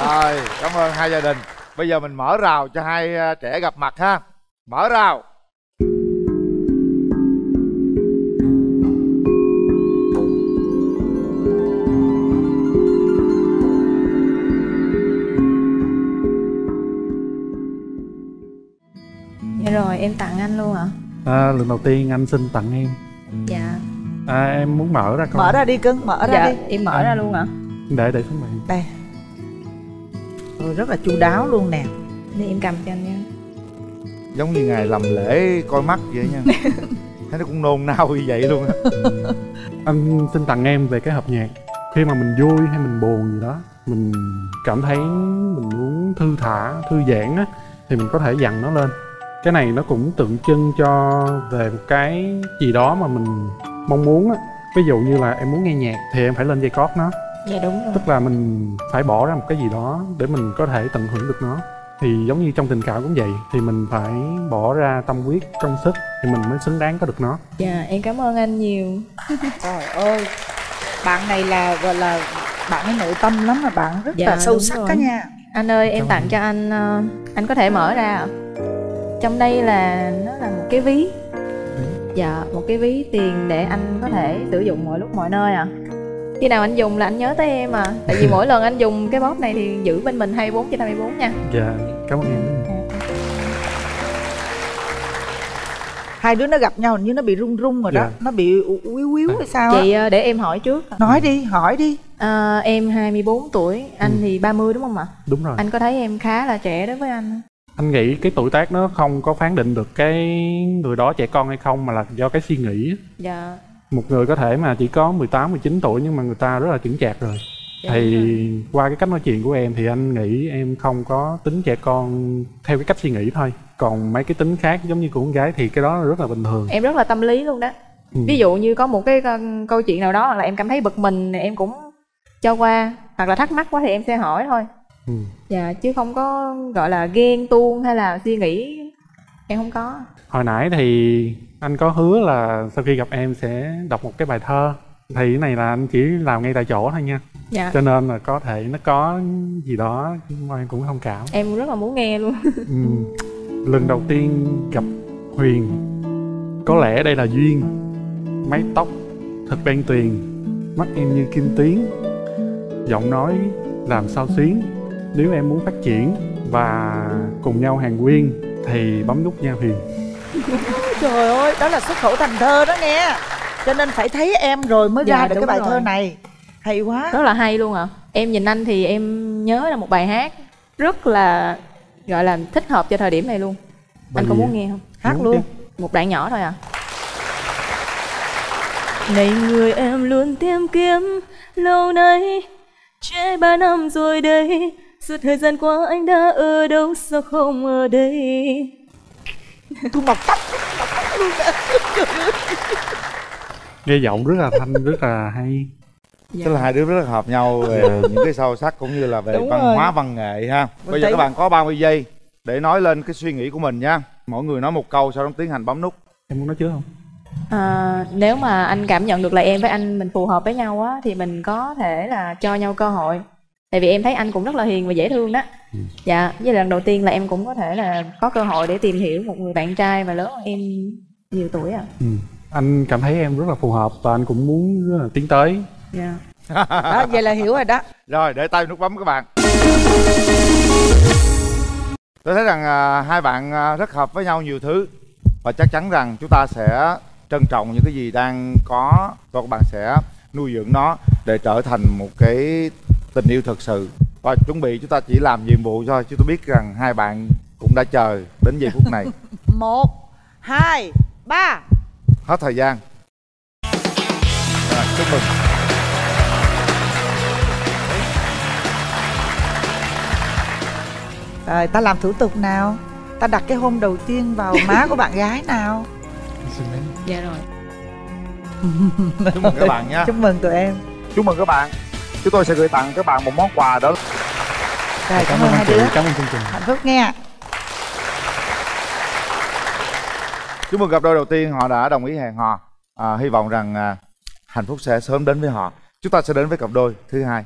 Rồi, cảm ơn hai gia đình. Bây giờ mình mở rào cho hai trẻ gặp mặt ha. Mở rào. Dạ rồi, em tặng anh luôn hả? Lần đầu tiên anh xin tặng em. Dạ. Em muốn mở ra con. Mở ra đi cưng, mở ra đi. Em mở ra luôn hả? Để xuống bạn. Đây. Rất là chu đáo luôn nè. Để em cầm cho anh nha. Giống như ngày làm lễ coi mắt vậy nha. Thấy nó cũng nôn nao như vậy luôn á. Anh xin tặng em về cái hộp nhạc. Khi mà mình vui hay mình buồn gì đó, mình cảm thấy mình muốn thư thả, thư giãn á, thì mình có thể dặn nó lên. Cái này nó cũng tượng trưng cho về một cái gì đó mà mình mong muốn á. Ví dụ như là em muốn nghe nhạc thì em phải lên dây cót nó. Dạ đúng rồi. Tức là mình phải bỏ ra một cái gì đó để mình có thể tận hưởng được nó. Thì giống như trong tình cảm cũng vậy, thì mình phải bỏ ra tâm huyết, công sức thì mình mới xứng đáng có được nó. Dạ em cảm ơn anh nhiều. Trời ơi, bạn này là gọi là bạn ấy nội tâm lắm mà, bạn rất là sâu sắc đó nha. Anh ơi em tặng cho anh có thể mở ra ạ. Trong đây là nó là một cái ví. Dạ, một cái ví tiền để anh có thể sử dụng mọi lúc mọi nơi ạ. Khi nào anh dùng là anh nhớ tới em à. Tại vì mỗi lần anh dùng cái bóp này thì giữ bên mình 24/24 nha. Dạ, cảm ơn em. Hai đứa nó gặp nhau hình như nó bị run run rồi đó. Nó bị uýu uýu hay sao á. Chị để em hỏi trước. Nói đi, hỏi đi. Em 24 tuổi, anh thì 30 đúng không ạ? Đúng rồi. Anh có thấy em khá là trẻ đối với anh? Anh nghĩ cái tuổi tác nó không có phán định được cái người đó trẻ con hay không, mà là do cái suy nghĩ. Dạ. Một người có thể mà chỉ có 18-19 tuổi nhưng mà người ta rất là chững chạc rồi. Dạ, thì rồi. Qua cái cách nói chuyện của em thì anh nghĩ em không có tính trẻ con theo cái cách suy nghĩ thôi. Còn mấy cái tính khác giống như của con gái thì cái đó rất là bình thường. Em rất là tâm lý luôn đó. Ví dụ như có một cái câu chuyện nào đó hoặc là em cảm thấy bực mình em cũng cho qua, hoặc là thắc mắc quá thì em sẽ hỏi thôi. Dạ chứ không có gọi là ghen tuông hay là suy nghĩ, em không có. Hồi nãy thì anh có hứa là sau khi gặp em sẽ đọc một cái bài thơ, thì cái này là anh chỉ làm ngay tại chỗ thôi nha. Dạ. Cho nên là có thể nó có gì đó mà em cũng thông cảm. Em rất là muốn nghe luôn. Lần đầu tiên gặp Huyền, có lẽ đây là duyên. Mái tóc thật đen tuyền, mắt em như kim tuyến, giọng nói làm sao xuyến. Nếu em muốn phát triển và cùng nhau hàng nguyên thì bấm nút nha Huyền. Trời ơi, đó là xuất khẩu thành thơ đó nghe. Cho nên phải thấy em rồi mới ra được cái bài thơ này. Hay quá. Rất là hay luôn ạ. Em nhìn anh thì em nhớ là một bài hát rất là gọi là thích hợp cho thời điểm này luôn. Anh có muốn nghe không? Hát luôn. Một đoạn nhỏ thôi ạ. Này người em luôn tìm kiếm lâu nay, trễ 3 năm rồi đây. Suốt thời gian qua anh đã ở đâu, sao không ở đây? Tôi mọc tóc luôn đó. Nghe giọng rất là thanh, rất là hay. Tức là hai đứa rất là hợp nhau về những cái sâu sắc cũng như là về văn hóa, văn nghệ ha. Bây giờ các bạn có 30 giây để nói lên cái suy nghĩ của mình nha. Mỗi người nói một câu sau đó tiến hành bấm nút. Em muốn nói trước không? Nếu mà anh cảm nhận được là em với anh mình phù hợp với nhau á thì mình có thể là cho nhau cơ hội. Tại vì em thấy anh cũng rất là hiền và dễ thương đó. Dạ, với lần đầu tiên là em cũng có thể là có cơ hội để tìm hiểu một người bạn trai mà lớn hơn em nhiều tuổi à. Anh cảm thấy em rất là phù hợp và anh cũng muốn rất là tiến tới. Dạ. Đó, vậy là hiểu rồi đó. Rồi, để tay nút bấm các bạn. Tôi thấy rằng hai bạn rất hợp với nhau nhiều thứ. Và chắc chắn rằng chúng ta sẽ trân trọng những cái gì đang có. Và các bạn sẽ nuôi dưỡng nó để trở thành một cái tình yêu thật sự. Và chuẩn bị chúng ta chỉ làm nhiệm vụ thôi, chứ tôi biết rằng hai bạn cũng đã chờ đến giây phút này. 1, 2, 3. Hết thời gian. Rồi, chúc mừng. Rồi, ta làm thủ tục nào. Ta đặt cái hôn đầu tiên vào má của bạn gái nào. Dạ rồi. Chúc mừng các bạn nha. Chúc mừng tụi em. Chúc mừng các bạn. Chúng tôi sẽ gửi tặng các bạn một món quà đó. Rồi, cảm ơn hai đứa. Cảm ơn chương trình. Hạnh phúc nghe. Chúc mừng cặp đôi đầu tiên họ đã đồng ý hẹn hò. Hy vọng rằng hạnh phúc sẽ sớm đến với họ. Chúng ta sẽ đến với cặp đôi thứ hai.